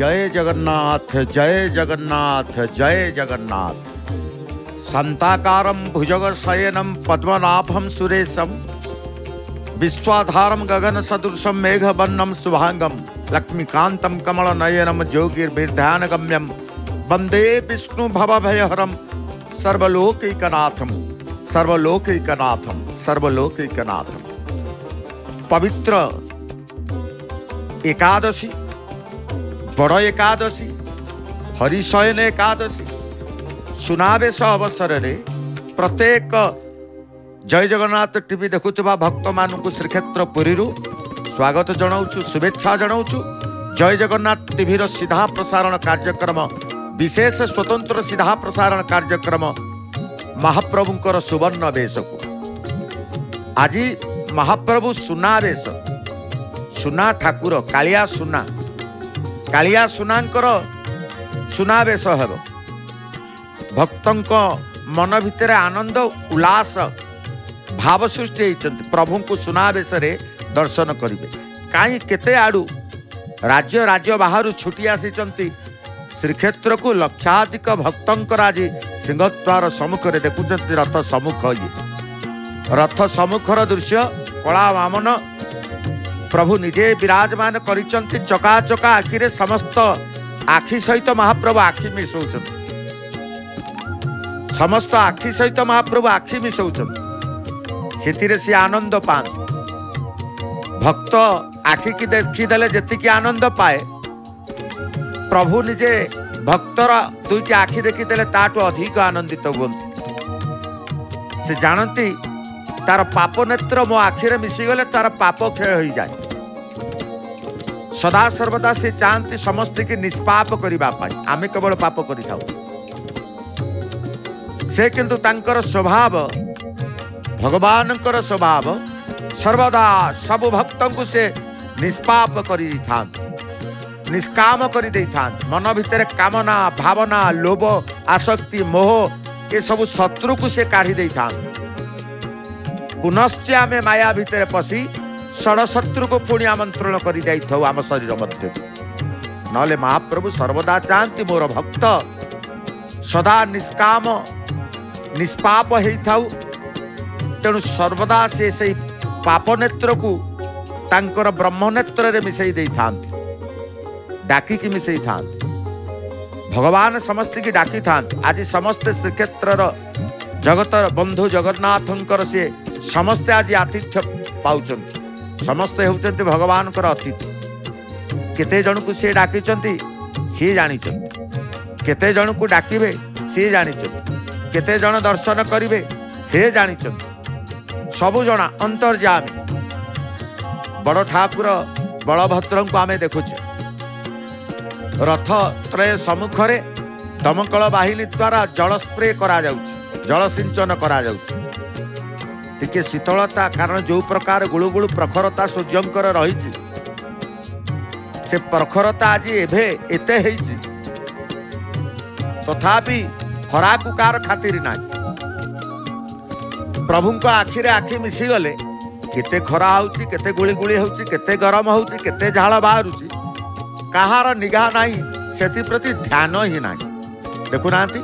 जय जगन्नाथ जय जगन्नाथ जय जगन्नाथ। संताकारं भुजग शयनं पद्मनाभं सुरेशं विश्वाधारं गगन सदृशं मेघवर्णं शुभांगं लक्ष्मीकांतं कमलनयनं ज्योतिर्विध्यानगम्यं वंदे विष्णु भवभयहरं सर्वलोकैकनाथं सर्वलोकैकनाथं सर्वलोकैकनाथं। पवित्र एकादशी, बड़ एकादशी, हरिशयन एकादशी सुनावेश अवसर रे प्रत्येक जय जगन्नाथ टीवी देखुवा भक्त मानक श्रीक्षेत्र पुरी स्वागत जनाऊँ, शुभेच्छा जनाऊँ। जय जगन्नाथ टीवी सीधा प्रसारण कार्यक्रम, विशेष स्वतंत्र सीधा प्रसारण कार्यक्रम महाप्रभुं सुवर्ण बेश को आज महाप्रभु सुनावेश, सुना ठाकुर कालिया सुना, कालिया सुनांकर सुनावेश हेब। भक्तंक मन भितर आनंद उल्लास भाव सृष्टि होती प्रभु को सुनावेश दर्शन करेंगे। कहीं केते आड़ू राज्य राज्य बाहर छुटी आसी श्रीक्षेत्र को लक्षाधिक भक्तंकर आज सिंहद्वार सम्मुखें देखुं रथ सम्मुख, ये रथ सम्मुखर दृश्य कला वामन प्रभु निजे विराजमान करिसंति चकाचका आखिरे समस्त आखि सहित महाप्रभु आखि मिसौचंति, समस्त आखि सहित महाप्रभु आखि मिसौचंति। सेतिरे से आनंद पान भक्त आखि की देखि देले जतिकि आनंद पाए प्रभु निजे भक्तर दुईटी आखि देखि देले ताटो अधिक आनंदित होवंती। से जानती तार पाप नेत्र मो आखिरे मिसीगले तार पाप क्षय हो जाए। सदा सर्वदा से चाहती समस्त की निष्पाप करने, आम केवल पाप कर से किंतु तांकर स्वभाव भगवान स्वभाव सर्वदा सबु भक्त को से निष्पाप कर निष्काम कर मन भितर कामना भावना लोभ आसक्ति मोह ये सब शत्रु को से काढ़ी पुनश्च आम माया भितर पशि षड़शत्रु को पुणी आमंत्रण कर आम शरीर मध्य। नले महाप्रभु सर्वदा चाहती मोर भक्त सदा निष्काम निष्पाप होता, तेणु सर्वदा से पाप नेत्र को तांकर ब्रह्म नेत्र रे मिसई देई थांती, डाकी की मिसई थांती। भगवान समस्त की डाकी थांती। आज समस्त श्रीक्षेत्र जगत बंधु जगन्नाथंकर से समस्ते आज आतिथ्य पाउचंती, समस्ते होउचंती भगवान कर अतिथि। केते जण को से डाकिचंती से जानिचंती, केते जण को डाकिबे से जानिचंती, केते जण दर्शन करिवे से जानिचंती। सबु जना अंतर्जामी। बड़ ठाकुर बलभद्र को आमे देखुचे रथ त्रय सम्मुख रे दमकल बाहिनी द्वारा जल स्प्रे करा जाउची, जलसिंचन करा जाउची। टिके शीतलता कारण जो प्रकार गुलुगुलु प्रखरता सूर्यंकर रही से प्रखरता आज एभे एते हेइची, तथापि खरा को कार खातिर ना प्रभु को आखिरे आखि मिसी गले केते खरा होउची, केते गुळीगुळी होउची, केते गरम होउची, केते झाळ बाहरुची, कहार निगाह नाही, सेति प्रति ध्यान ही नाही। देखु नांती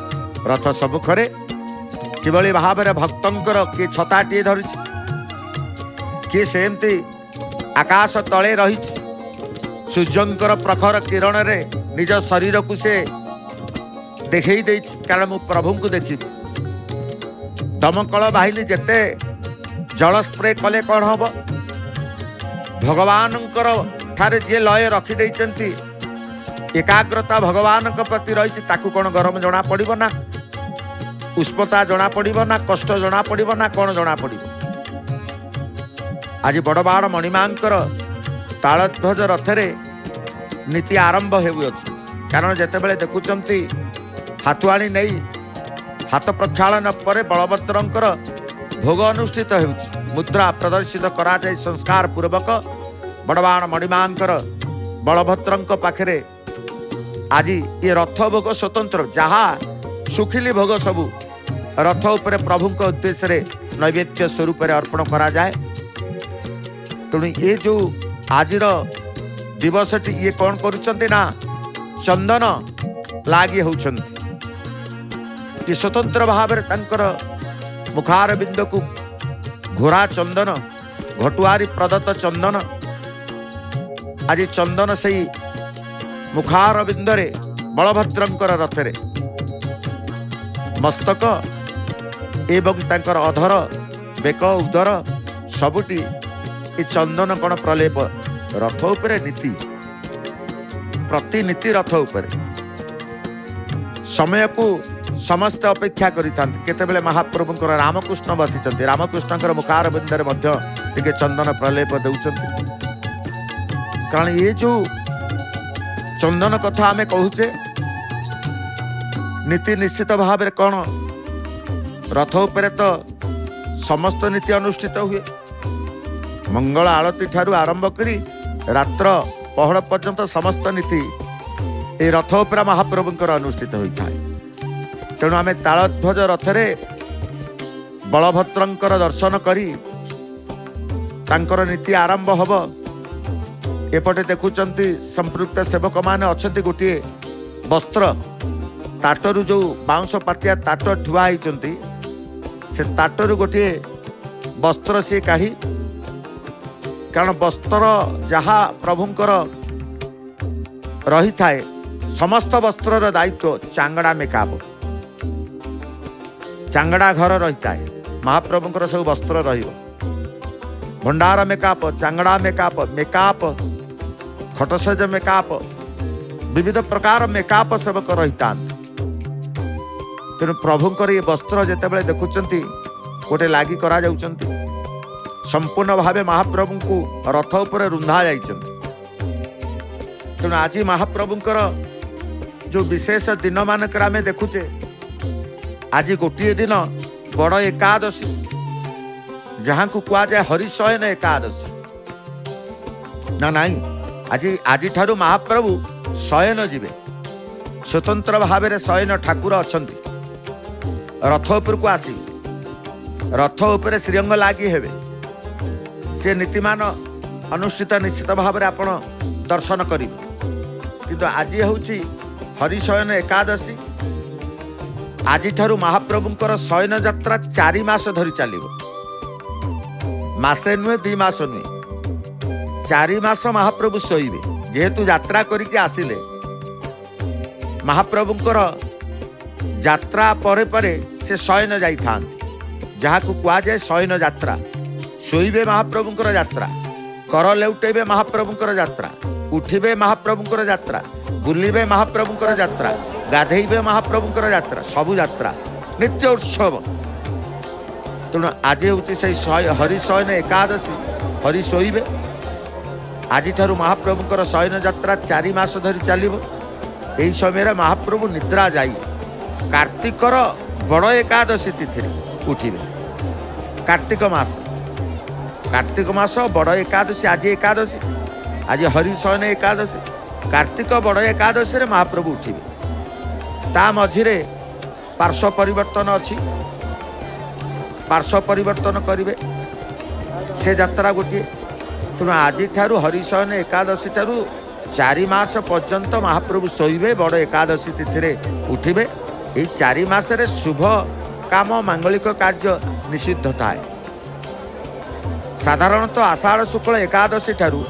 रथ सम्मुखरे किभली भाव भक्तंकर किए छताटीए धरी, किए सेमती आकाश तले रही सूर्यंकर प्रखर किरण रे निज शरीर को से देखई दे, कारण मु प्रभु को देखी दमकल बाहिनी जेते जल स्प्रे कले कौन हम भगवान ठारे जे लय रखी देइचंती एकाग्रता भगवान प्रति रही कौन गरम जना पड़ब ना, उष्णता जना पड़ब ना, कष्ट जना पड़ब ना, कौन जना पड़ब। आज बड़ बाड़ मणिमांकर तालध्वज रथरे नीति आरंभ होती, कारण जितेबले देखुंती हाथुआणी नहीं हाथ प्रक्षालन पर बलभद्रंकर भोग अनुष्ठित हो मुद्रा प्रदर्शित करा जाय संस्कार पूर्वक। बड़ बाड़ मणिमांकर बलभद्रंक पाखरे आज ये रथ भोग स्वतंत्र, जहाँ सुखिली भोग सबू रथ उपर प्रभु उद्देश्य रे नैवेद्य स्वरूप अर्पण करा जाए। तेणु ये जो आज दिवस ये कौन करुचंती ना चंदन लागी होती स्वतंत्र भाव मुखारबिंद को घोरा चंदन घटुआरी प्रदत्त चंदन आज चंदन से मुखारबिंद बलभद्रंकर रथरे मस्तक एवं तंकर अधर बेक उदर सबुटी ए चंदन कण प्रलेप रथ उपरे नीति प्रतिनीति रथ उपरे समय को समस्ते अपेक्षा करते महाप्रभुंकर रामकृष्ण बसी रामकृष्ण मुखारबिंदर मध्य चंदन प्रलेप देउछन ये जो चंदन कथा आम कहूचे नीति निश्चित भाव कौन रथ उपरे तो समस्त नीति अनुष्ठित हुए मंगल आरती ठारू आरंभ करी रात्र पहर पर्यंत समस्त नीति ए रथ उपरा महाप्रभुंकर अनुष्ठित होता है। तेणु आम तालध्वज रथरे बलभद्रंकर दर्शन करी तांकर नीति आरंभ हब। एपटे देखुचंती संपृक्त सेवक माने अच्छे गोटे वस्त्र ताटरू जो बाउंस पातिया ताट ठुआ होती से ताटर गोटे वस्त्र सी काढ़ी कारण वस्त्र जहा प्रभुंकर रही थाए समस्त वस्त्र दायित्व चांगड़ा मेकअप चांगड़ा घर रही थाए महाप्रभुंकर सब वस्त्र भंडार मेकअप चांगड़ा मेकअप मेकअप खटसज मेकअप विविध प्रकार मेकअप सेवक रही था। तेणु प्रभुंकर ये वस्त्र जितेबाला देखुंट गोटे लागी करा संपूर्ण भाव महाप्रभु को रथ उपर रुंधा जा। तेणु आज महाप्रभुंकर जो विशेष दिन मानक आम देखुचे आज गोटे दिन बड़ एकादशी जहाँ को कह जाए हरिशयन एकादशी ना नाई आज आज ठारू महाप्रभु शयन जीवे स्वतंत्र भाव शयन ठाकुर अच्छा रथ उपर को आस रथ उपर श्रीअंग लागी हेबे से नीतिमान अनुष्ठित निश्चित भाव में आप दर्शन करेंगे। तो आज हूँ हरिशयन एकादशी आज ठारू महाप्रभुंकर शयन यात्रा 4 मास धरी चलिबो मासे नुहे 2 मास नुहे 4 मास महाप्रभु सोइबे जेहेतु यात्रा करिके आसिले महाप्रभुंकर यात्रा परे परे से शयन जाइथां जहाँ को कह जाए शयन यात्रा शोइबे महाप्रभुंकर यात्रा कर लेउटेबे महाप्रभुंकर यात्रा उठिबे महाप्रभुंकर यात्रा बुलिबे महाप्रभुंकर यात्रा गाधेइबे महाप्रभुंकर यात्रा सबु यात्रा नित्य उत्सव। तेणु आज हूँ से हरिशयन एकादशी हरि शोइबे आज ठारू महाप्रभुंकर शयन यात्रा 4 मास धरी चलिबो। एही समय महाप्रभु निद्रा जाइबे कार्तिकर बड़ एकादशी तिथि उठिबे कार्तिक मास बड़ एकादशी आज एकादशी आज हरिशयन एकादशी कार्तिक बड़ एकादशी महाप्रभु उठिबे। ता मझिरे पार्श्व परिवर्तन अछि पार्श्व परिवर्तन करिबे से यात्रा गोटे। तेणु आज ठारू हरिशयन एकादशी ठारू 4 मास पर्यंत महाप्रभु सोइबे बड़ एकादशी तिथि उठिबे। ये 4 मास शुभ काम मांगलिक कार्य निषिद्ध थाए साधारणतः तो आषाढ़ शुक्ल एकादशी ठारू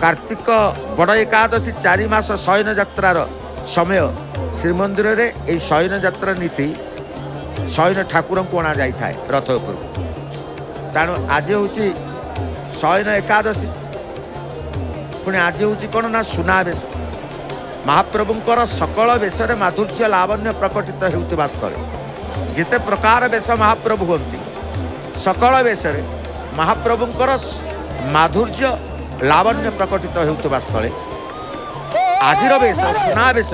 कार्तिक बड़ एकादशी 4 मास शयन यात्रार समय श्रीमंदिर ये शयन यात्रा नीति शयन ठाकुर को अणा जाए रथ उपर। तेणु आज हूँ शयन एकादशी पुणी आज हूँ कौन ना सुनावेश महाप्रभुंकर सकल वेश माधुर्य लावण्य प्रकटित होता स्थल जिते प्रकार वेश महाप्रभु हमें सकल वेश महाप्रभुंकर माधुर्य लावण्य प्रकटित होता स्थल आज वेश सुनावेश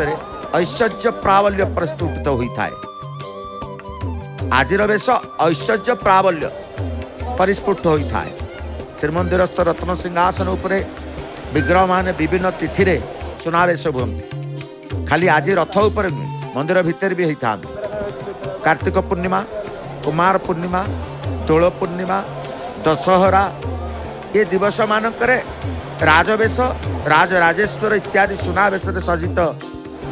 ऐश्वर्य प्राबल्य प्रस्तुत होता है आज वेश ऐश्वर्य प्राबल्य परिस्फुट होता है। श्रीमंदिरस्थ रत्न सिंहासन उपर विग्रह मान विभिन्न तिथि सुनावेश खाली आज रथ उपर मंदिर भितर भी होता कार्तिक पूर्णिमा कुमार पूर्णिमा दोल पूर्णिमा दशहरा ये दिवस मानक राजवेश राजराजेश्वर इत्यादि सुनावेश सज्जित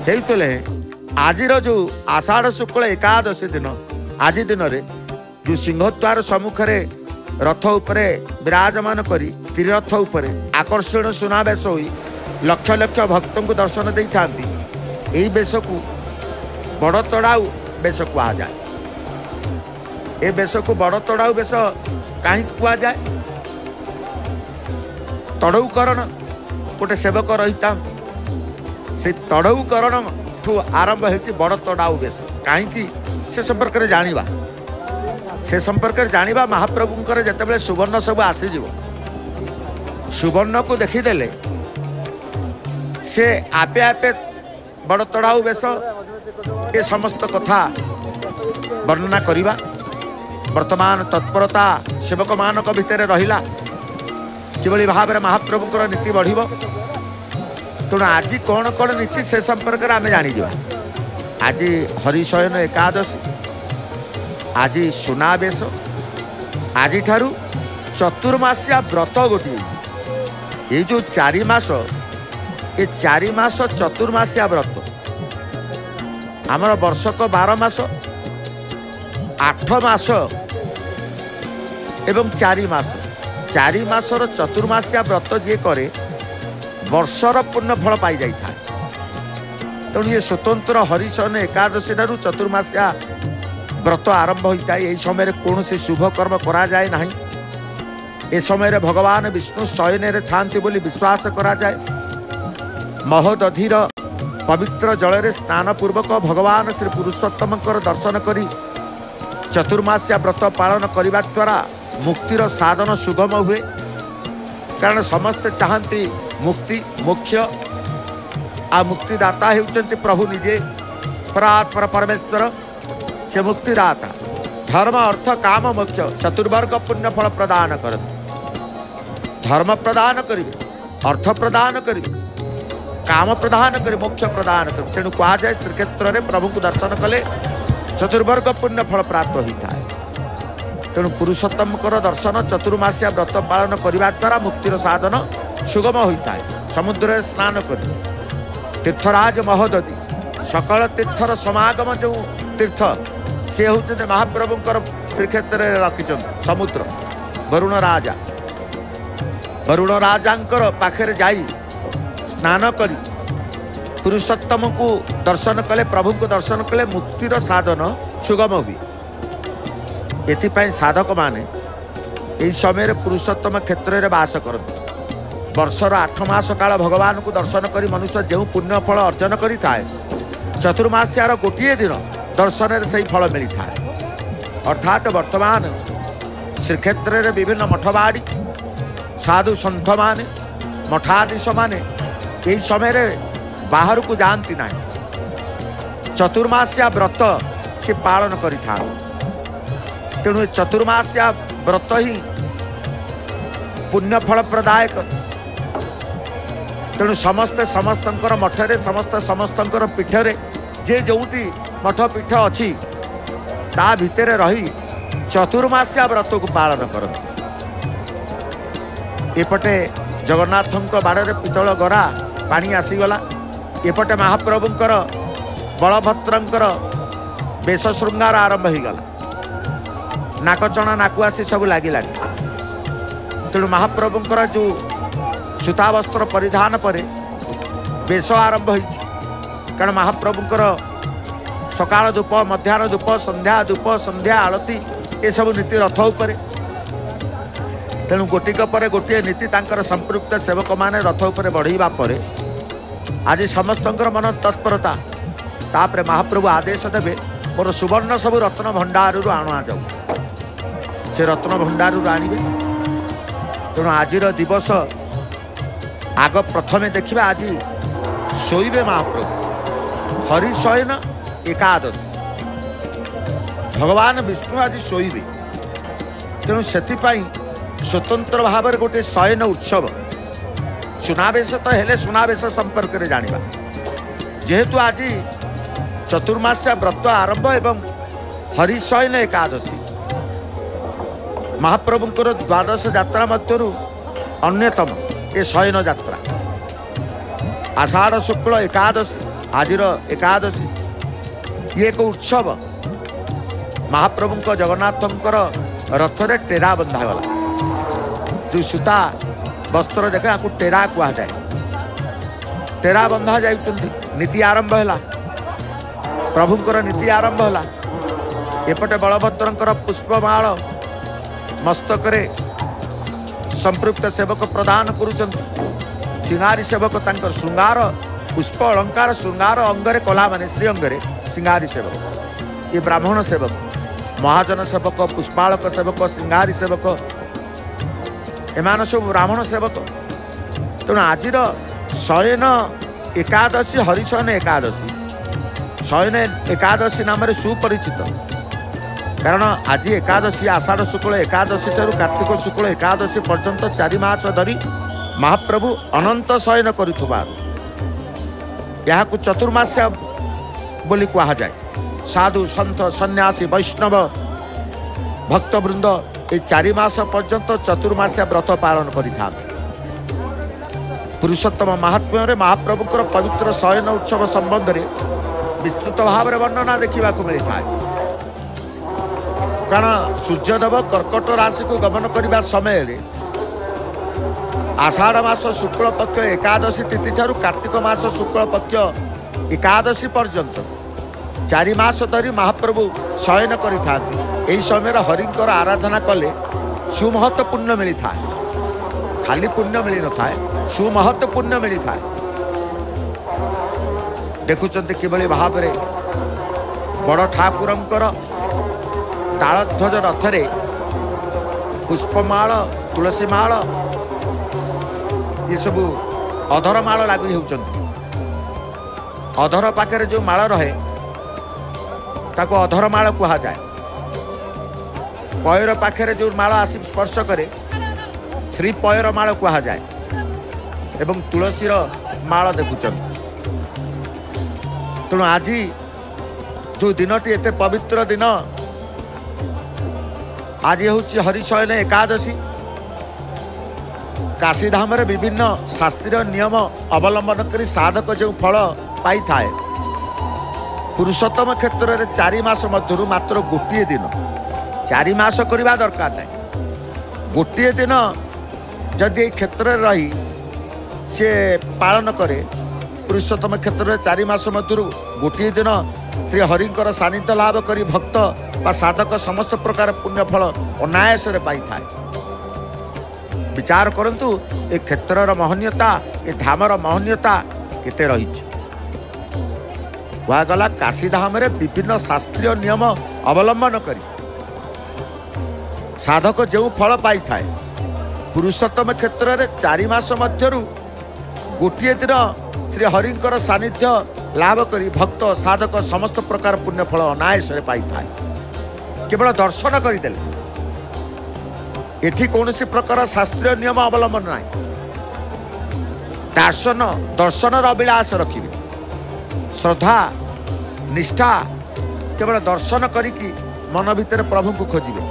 आज जो आषाढ़ शुक्ल एकादशी दिन आज दिन में जो सिंहद्वार सम्मुखें रथ उपरे विराजमान करी त्रिरथ उपरे आकर्षण सुनावेश होई लक्ष लक्ष भक्त को दर्शन दे था। यही बेश को बड़तड़ाऊ बेश कह जाए। ये बेश को बड़तड़ाऊ बेश कहीं कह जाए। तड़ौकरण गोटे सेवक रही था। से तड़ौकरण ठू आरंभ हो बड़तड़ाऊ बेश कहीं से संपर्क में जाना से संपर्क जाना महाप्रभुंकर जितेबाला सुवर्ण सब आसीज सुवर्ण को देखीदे से आपे आपे बड़ तड़ाऊ बेश ये समस्त कथा वर्णना करिबा वर्तमान तत्परता सेवक मानक भितर रहिला किबली भाव महाप्रभुंकर नीति बढ़िबो। तेणु आज कौन कौन नीति से संपर्क में आम जानी आज हरिशयन एकादशी आज सुनावेश आज ठारू चतुर्मासिया व्रत गोटे ये जो चारिमास चतुर्मासिया व्रत आमर वर्षक 12 मास 8 मास एवं 4 मास 4 मासर चतुर्मासिया व्रत जी करे वर्षर पूर्ण फल पाई जाए। तेणु ये स्वतंत्र हरिशयन एकादशी ठारू चतुर्मासिया व्रत आरंभ होता है। यही समय कौन से शुभकर्म करा जाए ना। ये समय भगवान विष्णु शयन था बोली विश्वास करा जाए। महोदधीर पवित्र जल स्नान पूर्वक भगवान श्री पुरुषोत्तम दर्शन करी चतुर्मासिया व्रत पालन करने द्वारा मुक्तिर साधन सुगम हुए। कारण समस्ते चाहती मुक्ति मोक्ष आ मुक्तिदाता होउचंती प्रभु निजे परात्पर परमेश्वर से मुक्तिदाता धर्म अर्थ काम मोक्ष चतुर्वर्ग पुण्य फल प्रदान कर धर्म प्रदान करिवे अर्थ प्रदान करिवे काम प्रदान कर मोक्ष प्रदान कर। तेणु कह जाए श्रीक्षेत्र में प्रभु को दर्शन कले चतुर्वर्ग पुण्य फल प्राप्त होता है। तेणु पुरुषोत्तम दर्शन चतुर्मासिया व्रत पालन करने द्वारा मुक्तिर साधन सुगम होता है। समुद्र स्नान कर तीर्थराज महोदधी सकल तीर्थर समागम जो तीर्थ से होते महाप्रभुंकर श्रीक्षेत्र रखी समुद्र वरुण राजा पाखे जा स्नान करी पुरुषोत्तम को दर्शन कले प्रभु को दर्शन कले मुक्तिर साधन सुगम हुए। ये साधक माने समय पुरुषोत्तम क्षेत्र में बास करते वर्षर 8 मास काल भगवान को दर्शन कर मनुष्य जो पुण्य फल अर्जन करी चतुर्मासियार गोटे दिन दर्शन से ही फल मिलता है। अर्थात वर्तमान श्रीक्षेत्र में विभिन्न मठवाड़ी साधु सन्थ मान मठाधीश मान यही समय बाहर को जाती ना चतुर्मासिया व्रत से पालन कर। तेणु चतुर्मासिया व्रत ही पुण्य फल प्रदायक। तेणु समस्ते समस्त मठरे समस्त समस्त पीठरे जे जो मठ पीठ अच्छी ता भीतर रही चतुर्मासिया व्रत को पालन करते। एपटे जगन्नाथों बाड़े पीतल गरा पानी आसीगला एपटे महाप्रभुंकर बलभद्रंकर बेश श्रृंगार आरंभ हो गला नाकचना नाकुआसी सब लगे। तेणु महाप्रभुंकर जो सूता वस्त्र परिधान पर बेश आरंभ हो कारण महाप्रभुंकर सकाल धूप मध्याह्न धूप संध्या आलती ये सब नीति रथ उपरे। तेणु गोटिक पर गोटे नीति संपृक्त सेवक माने रथ उपरे बढ़ीबा परे आज समस्त मन तत्परता तापर महाप्रभु आदेश देवे मोर सुवर्ण सब रत्न भंडार आणा जाऊ से रत्न भंडार आणवे। तेणु आज दिवस आग प्रथमे देखिबा आज शोइबे महाप्रभु हरिशयन एकादशी भगवान विष्णु आज शोइबे। तेणु से स्वतंत्र भाव गोटे शयन उत्सव सुनावेश तो हेले सुनावेश संपर्क में जाना जेहेतु आज चतुर्मासिया व्रत आरंभ एवं हरिशयन एकादशी महाप्रभुंकर 12 यात्रा मध्यरु अन्यतम ये शयन यात्रा आषाढ़ शुक्ल एकादशी आज एकादशी ये एक उत्सव महाप्रभु जगन्नाथंकर रथरे टेरा बंधागला जो सूता वस्त्र देखे आपको टेरा कह जाए टेरा बंधा जा नीति आरंभ है प्रभुंकर नीति आरंभ है एपटे बलभद्र पुष्पमाल मस्तक संपृक्त सेवक प्रदान करुँचारी सेवक श्रृंगार पुष्प अलंकार श्रृंगार अंगरे कला माने श्री अंगरे श्रृंगारी सेवक ये ब्राह्मण सेवक महाजन सेवक पुष्पालक सेवक श्रृंगारी सेवक एमान सब ब्राह्मण सेवक तेणु आज शयन एकादशी हरिशयन एकादशी शयन एकादशी नाम सुपरिचित कारण आज एकादशी आषाढ़ शुक्ल एकादशी ठारू कार्तिक शुक्ल एकादशी पर्यंत 4 मास धरी महाप्रभु अनंत शयन करुवा यह चतुर्मास्य बोली कहा जाए। साधु संत सन्यासी वैष्णव भक्तवृंद ये 4 मास पर्यंत चतुर्मास्य व्रत पालन करें। पुरुषोत्तम महात्म्य रे महाप्रभुंर पवित्र शयन उत्सव संबंध में विस्तृत भाव में वर्णना देखा मिलता है। कारण सूर्यदेव कर्कट राशि को गमन करने समय आषाढ़ मास शुक्ल पक्ष एकादशी तिथि ठारू कार्तिक मास शुक्ल पक्ष एकादशी पर्यंत 4 मास धरी महाप्रभु शयन करता समय हरिंकर आराधना कले सुमहत पुण्य मिलता है। खाली पुण्य मिल न थाए सुमहत पुण्य मिलता है। देखुंत किभली भाव में बड़ ठाकुरंकर तालध्वज रथरे पुष्पमाल तुलसीमाल ये सब अधरमाल लागू होधर पाखे जो माल रहे ताको अधरमाल कहा जाए। पयर पाखे जो माल आसी स्पर्श करे श्री पयर माल कहा जाए एवं तुलसीर माल देखुं। तेणु आज जो दिन टी एत पवित्र दिन आज हूँ हरिशयन एकादशी। काशीधाम विभिन्न शास्त्रीय नियम अवलंबन करी साधक जो फल पाई थाए पुरुषोत्तम क्षेत्र में 4 मास मध्य मात्र गोटे दिन 4 मास करवा दरकार नहीं। गोटे दिन जदि क्षेत्र रही सी पालन करे पुरुषोत्तम क्षेत्र में 4 मास मध्य गोटे दिन श्री हरिंकर सानिध्य लाभ करी भक्त व साधक समस्त प्रकार पुण्यफल अनायास पाई थाए। विचार करंतु ए क्षेत्रर महनीयता ए धामर महनीयता केते रही गला। काशीधाम विभिन्न शास्त्रीय नियम अवलंबन करी साधक जो फल पाई थाए पुरुषोत्तम क्षेत्र में 4 मास मध्यरु गोटे दिन श्री हरिंकर सानिध्य लाभ करी भक्त साधक समस्त प्रकार पुण्यफल अनायास पाई थाए। केवल दर्शन करदे एठी कौन सी प्रकार शास्त्रीय नियम अवलंबन ना। दर्शन अभिलाष रखिए श्रद्धा निष्ठा केवल दर्शन करिकी मन भीतर प्रभु को खोजे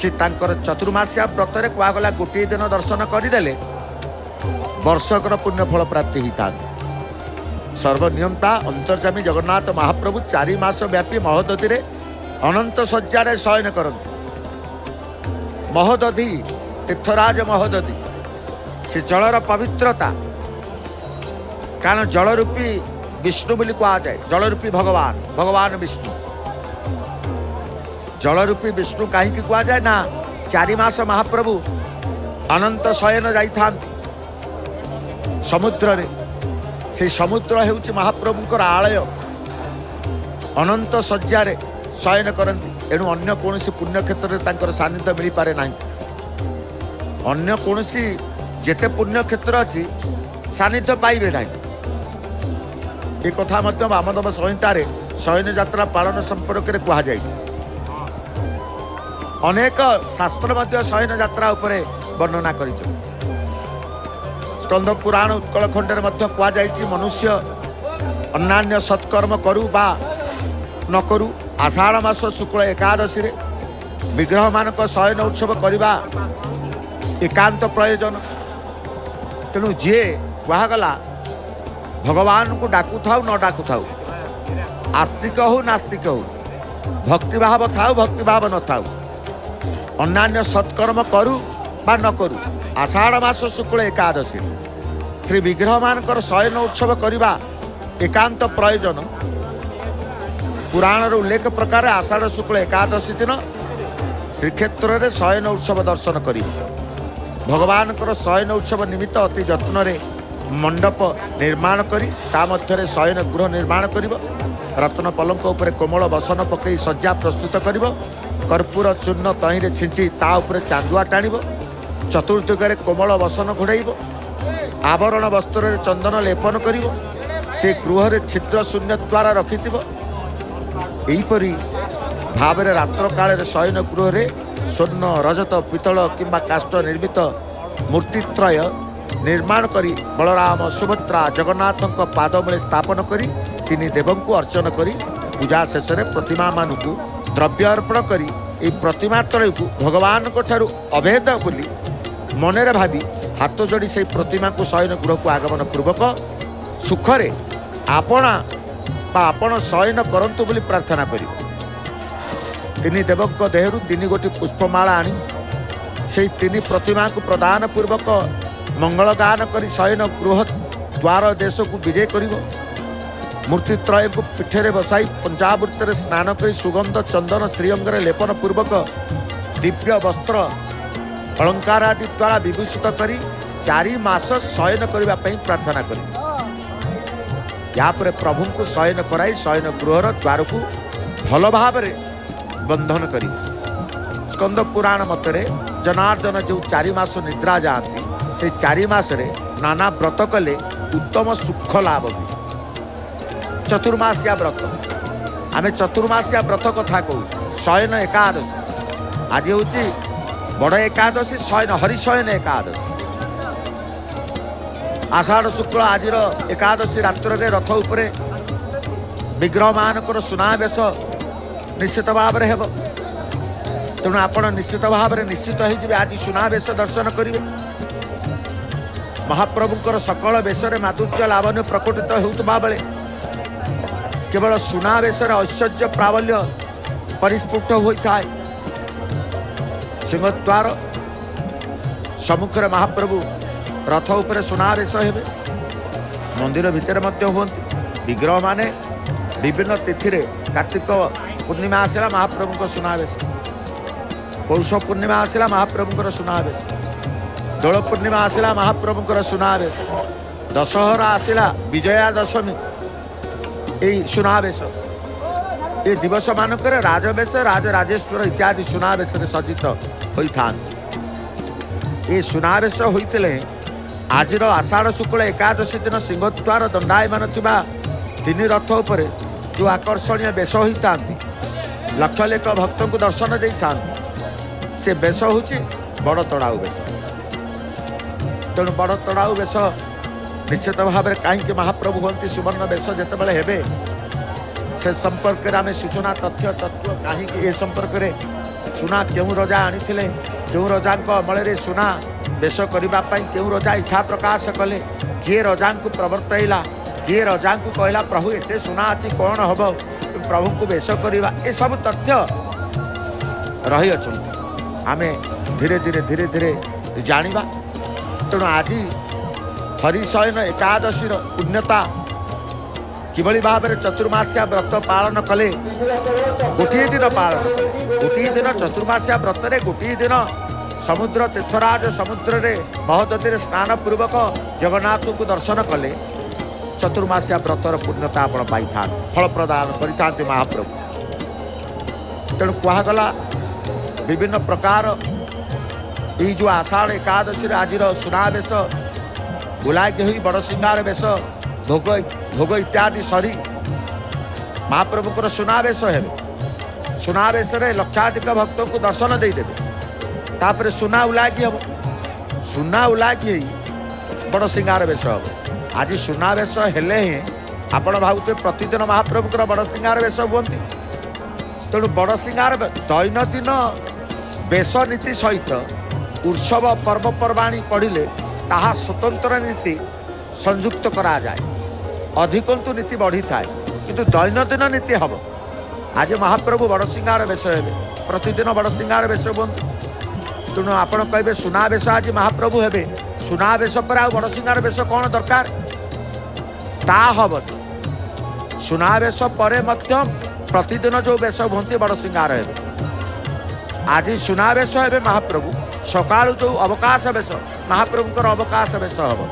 सी तांकर चतुर्मासिया व्रत रे कहगला गोटे दिन दर्शन करदे वर्षकर पुण्यफल प्राप्ति होता। सर्वनियमता अंतर्जामी जगन्नाथ महाप्रभु 4 मास व्यापी महोदधी रे अनंत शज्यारे शयन करंती। महोदधी तीर्थराज महोदधी से जलर पवित्रता कारण जलरूपी विष्णु बोली कहा जाए। जलरूपी भगवान भगवान विष्णु जलरूपी विष्णु कहीं कहा जाए ना 4 मास महाप्रभु अनंत शयन जाता समुद्र रे से समुद्र हेउच महाप्रभुंकर आलय अनंत शज्या रे शयन करती। एणु अन्य कौन सी पुण्य क्षेत्र में तांकर सानिध्य मिल पारे ना। अन्य कौन सी जेते पुण्य क्षेत्र अच्छी सानिध्य पाइबे ना। ये कथा मध्य वामदेव संहिता रे शयन यात्रा पालन संपर्क में कहा जाए। अनेक शास्त्र मध्य शयन यात्रा उपरे वर्णना करिछो। स्कंद पुराण उत्कलखंड कई मनुष्य अन्य सत्कर्म करू बा न करू आषाढ़ मास शुक्ल एकादशी रे विग्रह मान शयन उत्सव करवा एकांत प्रयोजन। तेणु जी कहगला भगवान को डाकू थाऊ न डाकू थाऊ, आस्तिक हो नास्तिक हो, भक्तिभाव थाऊ भक्तिभाव न थाऊ, अन्य सत्कर्म करू बा न करू। आषाढ़ मास शुक्ल एकादशी श्री विग्रह मान शयन उत्सव करने एकांत प्रयोजन। पुराण उल्लेख प्रकार आषाढ़ शुक्ल एकादशी दिन श्रीक्षेत्र में शयन उत्सव दर्शन कर भगवान शयन उत्सव निमित्त अति जत्न मंडप निर्माण कर शयन गृह निर्माण कर रत्न पलंक उपर कोमल बसन पकई सज्जा प्रस्तुत कर कर्पूर चूर्ण तही में छिंची ता उपरे चांदुआ टाणिब। चतुर्दिगरे कोमल बसन घोड़ाइब, आवरण वस्त्र चंदन लेपन कर से गृह में छिद्र शून्य द्वारा रखि। यहीपरी भाव रात्र काल शयन गृह में स्वर्ण रजत पीतल किंबा काष्ठ निर्मित मूर्तित्रय निर्माण करी बलराम सुभद्रा जगन्नाथ पादमूले स्थापन करी तीन देवं को अर्चन करी पूजा शेष में प्रतिमा मानक द्रव्य अर्पण करी प्रतिमा त्रय को भगवान ठार अभेद बोली मनरे भावी हाथ जोड़ी से प्रतिमा को शयन गृह को आगमन पूर्वक सुखरे आपणा आपण शयन करंतु बोली प्रार्थना करी। देवक देहरु तीन गोटी पुष्पमाला आनी से तीन प्रतिमा को प्रदान पूर्वक मंगल गान कर शयन गृह द्वार देश को विजय करिवो। मूर्ति त्रय को पीठे बसाई पंचामृत स्नान कर सुगंध चंदन श्रीअंगे लेपन पूर्वक दिव्य वस्त्र अलंकार आदि द्वारा विभूषित कर चारि मास शयन करने प्रार्थना करी। प्रभु को शयन कराई शयन गृहर द्वार को भल भाव बंधन कर। स्कंद पुराण मतरे जनार्दन जो चारि मास निद्रा जाती से चारि मास नाना व्रत कले उत्तम सुख लाभ हुए। चतुर्मासिया व्रत आमे चतुर्मासिया व्रत कथा कहू। शयन एकादशी आज हूँ बड़ एकादशी शयन हरिशयन एकादशी। आषाढ़ शुक्ल आज एकादशी रात्र रथ उपर विग्रह मान सुनावेश निश्चित भाव में हेब। तेणु आपण निश्चित भाव में निश्चित हो आज सुनावेश दर्शन करेंगे। महाप्रभुंर सकल बेश माधुर्य लावण्य प्रकटित होता बेले केवल सुनावेश ऐश्वर्य प्राबल्य परिस्फुट होता है। सिंहद्वार सम्मुखें महाप्रभु रथ उपर सुनावेश हे। मंदिर भितर हूँ विग्रह मान विभिन्न तिथि में कार्तिक पूर्णिमा आसला महाप्रभु सुनावेश, पौष पूर्णिमा आसला महाप्रभु सुनावेश, दोल पूर्णिमा आसला महाप्रभु सुनावेश, दशहरा आसला विजया दशमी यही सुनावेश। ये दिवस मानक राजवेश राजराजेश्वर इत्यादि सुनावेश सज्जित होता। ये सुनावेश होते आज आषाढ़ शुक्ल एकादशी दिन सिंहद्वार दंडायमान थिबा तीन रथ उपर जो आकर्षणीय बेश होता लक्ष लेख भक्त को दर्शन देता से बेश हूँ बड़ तड़ाऊ बेश। तेणु बड़ तड़ाऊ बेश निश्चित भाव में कहीं महाप्रभु हमें सुवर्ण बेश जितेबाला हे से संपर्क में आम सूचना तथ्य तत्व कहीं ये संपर्क में सुना क्यों रजा आनी क्यों रजा अमल सुना बेश करने क्यों रजा इच्छा प्रकाश कले किए रजा को प्रवर्तला किए रजा को कहला प्रभु एत सुना अच्छी कौन हम प्रभु को बेश करवा ये सब तथ्य रही अच्छा आम धीरे धीरे धीरे धीरे जाना। तेणु आज हरिशयन एकादशी पुण्यता किभली भाव में चतुर्मासिया व्रत पालन कले गोटे दिन पालन गोटे दिन चतुर्मासिया व्रत रे गोटे दिन समुद्र तीर्थराज समुद्र रे महोदती स्नान पूर्वक जगन्नाथ को दर्शन कले चतुर्मासिया व्रतर पुण्यता आपण पाई फल प्रदान करि महाप्रभु। तेणु कहगला विभिन्न प्रकार ये जो आषाढ़ एकादशी आज सुनावेश गुलाकी हुई बड़सिंगार बेश भोग भोग इत्यादि सरी महाप्रभुंर सुनावेश हे। सुनावेश लक्षाधिक भक्त को दर्शन देदेवे तापर सुना उलागी हम सुना उलागी बड़सिंगार बेश हम। आज सुनावेश आपण भावते प्रतिदिन महाप्रभुंर बड़सिंगार बेश हूँ। तेणु बड़सिंगार दैनन्दिन बेश नीति सहित उत्सव पर्वपर्वाणी पढ़ले ताहा स्वतंत्र नीति संयुक्त करा जाए। अधिकंतु नीति बढ़ी थाए कि दैनन्दिन नीति हम आज महाप्रभु बड़सिंहार बेश हे प्रतिदिन बड़सिंहार बेश बुंतु तेणु आपड़ कहे सुना बेश आज महाप्रभु हे सुना बेश पर आ बड़सिंहार बेश कौन दरकार ता हबन सुना बेश पर प्रतिदिन जो बेश बुंती बड़सिंहार हे आज सुना बेश हे महाप्रभु सका जो अवकाश बेश महाप्रभुकर अवकाश बेश हम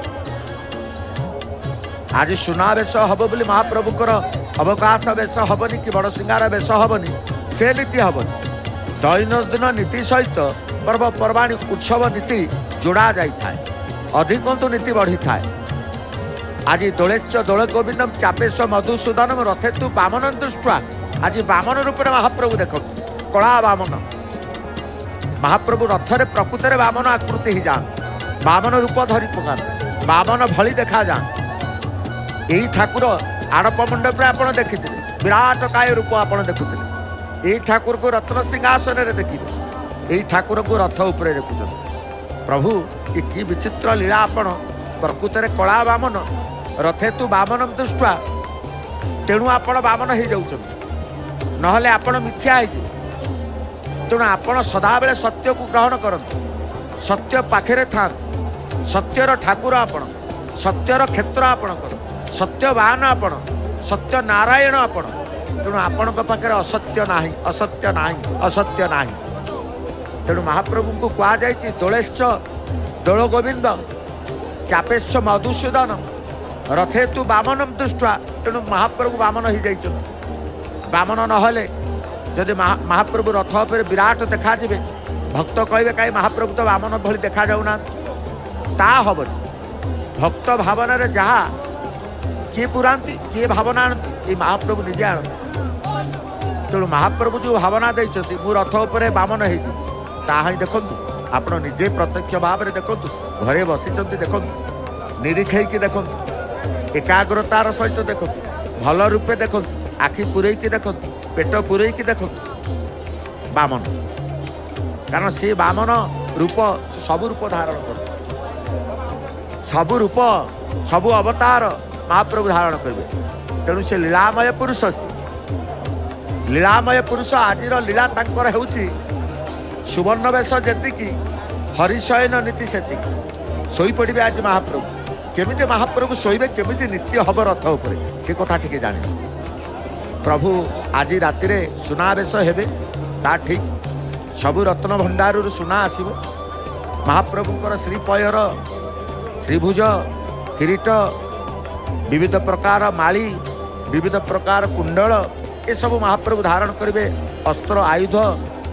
आज सुना बेश हम बोली महाप्रभुकर अवकाश बेश हबनी कि बड़सिंहार बेश हबनी से नीति हबनी दैनन्दिन नीति सहित पर्वपर्वाणी उत्सव नीति जोड़ा जाए अधिकंतु नीति बढ़ी थाए आज दोलेच दोले गोविंदम चापेश मधुसूदनम रथेतु बामन दृष्टा आज बामन रूप में महाप्रभु देखो कला बामन महाप्रभु रथरे प्रकृत में बामन आकृति ही जान बामन रूप धरी पका बामन भली देखा जा यही ठाकुर आड़प मंडप में देखी विराट काय रूप आपड़ देखुले यही ठाकुर को रत्न सिंहासन देखिए यही ठाकुर को रथ उपरे देखुच प्रभु कि विचित्र लीला आपण प्रकृत में कला बामन रथेतु बामन दृष्टा तेणु आपण बामन हो जाऊँ नहले आपण मिथ्या हो तेणु आपण सदाबले सत्य को ग्रहण करते सत्य पाखे था सत्यर ठाकुर आपण सत्यर क्षेत्र आपण सत्यवान आपण सत्य नारायण आपण तेणु आपण पाखे असत्य ना असत्य ना असत्य ना तेणु महाप्रभु को कह जाए दोलेश्च दोल गोविंद चापेश्च मधुसूदन रथेतु बामनम दुष्टा तेणु महाप्रभु बामन हो जाइए बामन नहले जदि महाप्रभु रथ पर विराट देखा जीवे भक्त कहे कहीं महाप्रभु तो बामन भली देखा जाऊना ता हबन भक्त भावन जहा किए पुरा किए भावना आनती महाप्रभु निजे आनती तेणु महाप्रभु जो भावना देती मु रथ उपर बामन है ताही देखु आप निजे प्रत्यक्ष भाव में देखु घरे बसी देखु निरीक्षे देखु एकाग्रतार सहित देखु भल रूपे देखु आखि पूरेकी देखु पेट पूरेकी देखु बामन कारण सी बामन रूप सबू रूप धारण कर सबू रूप सबू अवतार महाप्रभु धारण करेंगे तेणु से लीलामय पुरुष लीलामय पुरुष आज लीला सुवर्ण बेश जी हरिशयन नीति से शोपड़े आज महाप्रभु केमी महाप्रभु शोबे केमी नीति हम रथ उपर से कथा टी जान प्रभु आज रातिर सुनावेश हे ठीक सबू रत्न भंडार सुना आसव महाप्रभुकर श्रीपयर श्रीभुज किरीट विविध प्रकार माली विविध प्रकार कुंडल ये सब महाप्रभु धारण करेंगे अस्त्र आयुध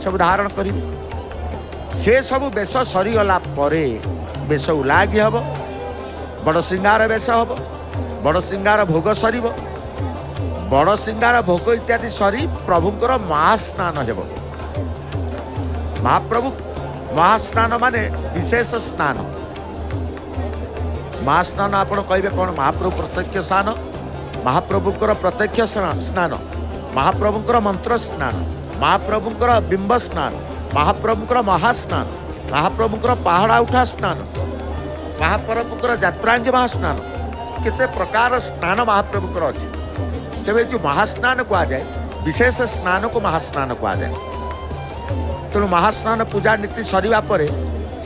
सब धारण करेंगे से सबू बेश सरीगला बेश उलागी हम बड़सिंहार बेश हम बड़सिंहार भोग सर बड़सिंहार भोग इत्यादि सरी प्रभुंर महास्नान हे महाप्रभु महास्नान माने विशेष स्नान महास्नान आप कहे कौन महाप्रभु प्रत्यक्ष स्नान महाप्रभुकर प्रत्यक्ष स्नान महाप्रभुकर मंत्र स्नान महाप्रभुकर बिंब स्नान महाप्रभुकर महास्नान महाप्रभुकर पहाड़ा उठा स्नान महाप्रभुकर जात्रांगी महास्नान केते प्रकार स्नान महाप्रभुकर अच्छे तेरे जो महास्नान कह जाए विशेष स्नान को महास्नान कह जाए तेणु महास्नान पूजा नीति सरवा पर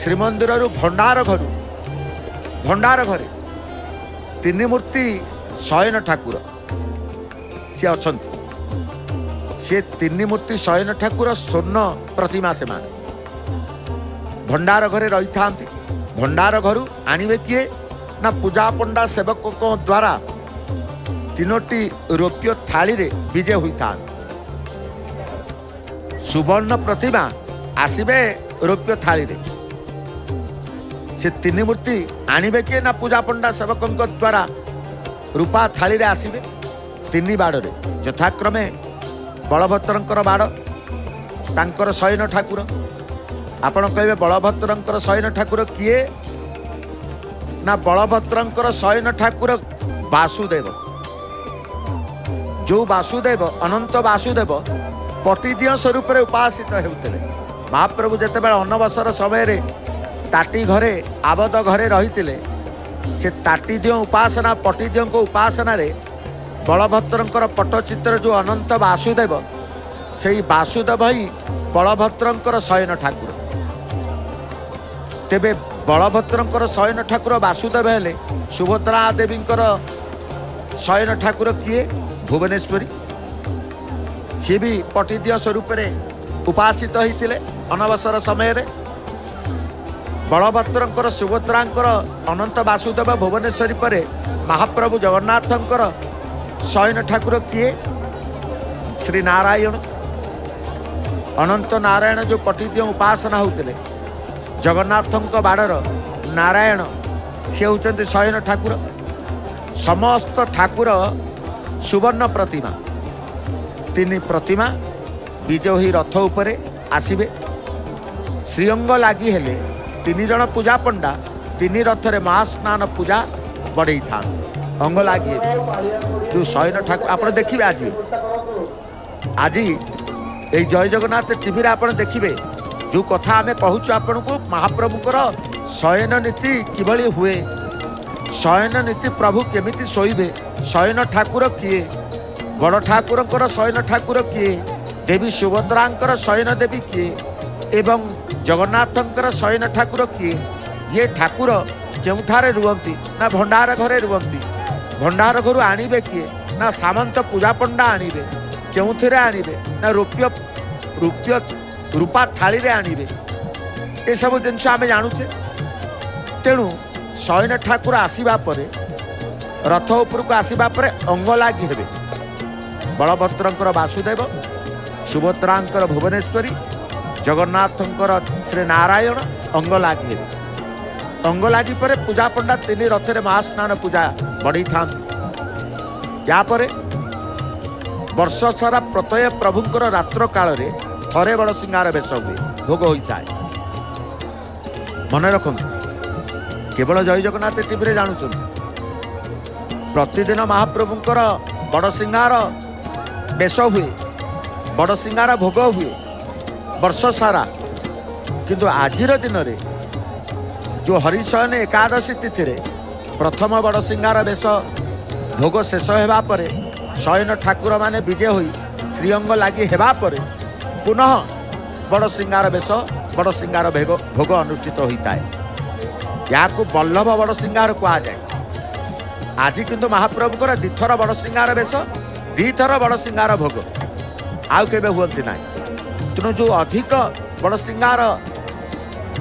श्रीमंदिर भंडार घर भंडार घरे तीन मूर्ति शयन ठाकुर सी अच्छा सी तीन मूर्ति शयन ठाकुर स्वर्ण प्रतिमा से मान भंडार घरे रही था भंडार घर आणवे किए ना पूजा पंडा सेवक द्वारा तीनोटी रौप्य थाली रे विजय होता सुवर्ण प्रतिमा आसबे रौप्य थाली रे से तीन मूर्ति आणवे किए ना पूजा पंडा सेवक द्वारा रूपा थाली रे आसबे तीन बाड़े यथाक्रमे बलभद्र बाड़ तांकर शयन ठाकुर आपण कहे बलभद्र शयन ठाकुर किए ना बलभद्र शयन ठाकुर वासुदेव जो वासुदेव अनंत वासुदेव पटिदिय स्वरूप उपासित होते महाप्रभु जिते अनवसर समय ताटी घरे आबद घरे रही से ताटीदियों उपासना पट्टीदियों उपासना बलभद्र पट्टचित्र जो अनंत वासुदेव से ही वासुदेव ही बलभद्र शयन ठाकुर। तेबे बलभद्र शयन ठाकुर वासुदेव हेले सुभद्रा देवी शयन ठाकुर किए भुवनेश्वरी सी भी पट्टीदियों स्वरूप उपासित होते अनवसर समय बलभद्र सुभद्रा अनंत वासुदेव भुवनेश्वरी पर महाप्रभु जगन्नाथ शयन ठाकुर किए श्री नारायण अनंत नारायण जो पट्टीदियों उपासना होते जगन्नाथ बाड़र नारायण सी होती शयन ठाकुर। समस्त ठाकुर सुवर्ण प्रतिमा तीन प्रतिमा विजयी रथ उपरे आसबे श्रीअंग लगी हेले तीन जन पूजा पंडा तीन रथर महास्नान पूजा बढ़ई था अंग लगे जो शयन ठाकुर आप देखिए। आज आज ये जय जगन्नाथ टीवी आपड़ देखिए जो कथा आम कहूँ आपण को महाप्रभुकर शयन नीति किभली हुए शयन नीति प्रभु केमिति शोइबे शयन ठाकुर किए बड़ ठाकुर शयन ठाकुर किए देवी सुभद्रा शयन देवी किए एवं जगन्नाथंकर शयन ठाकुर किए ये ठाकुर क्योंठारे रुहंती ना भंडार घरे रुहंती भंडार घर आणिबे किए ना सामंत पूजा पंडा आणिबे क्योंथिरे आणिबे ना रुपय रुपय रूपा थाली रे आणिबे ए सब जिनस आमे जानुचे। तेणु शयन ठाकुर आसीबा परे रथ उपरको आसीबा परे अंग लागी हेबे बलभद्रंकर वासुदेव सुभद्रांकर भुवनेश्वरी जगन्नाथंकर श्री नारायण अंग लगे अंग लगी पर पूजा पंडा तीन रथर महास्नान पूजा बढ़ी था। यापर वर्ष सारा प्रत्यय प्रभुंर रात्र काल रे थरे बड़ सिंगार बेश हुए भोग होता है। मन रखत केवल जय जगन्नाथ टीवी जानूं प्रतिदिन महाप्रभुंर बड़ सिंगार बेश हुए बड़ सिंगार भोग हुए वर्ष सारा। किंतु आजिर दिन रे जो हरिशयन एकादशी तिथि रे प्रथम बड़ सिंगार बेश भोग शेष होगा पर शयन ठाकुर माने विजय होई श्रीअंग लगी हेबा पर पुनः बड़ सिंगार बेश बड़ सिंगार भोग अनुष्ठित होता है। या को बल्लभ बड़ सिंगार कहा जाए। आज किंतु महाप्रभुकर दिथर बड़ सिंगार बेश दिथर बड़ सिंगार भोग आउ केबे हुअंती नाही। तेणु जो अधिक बड़ सिंगार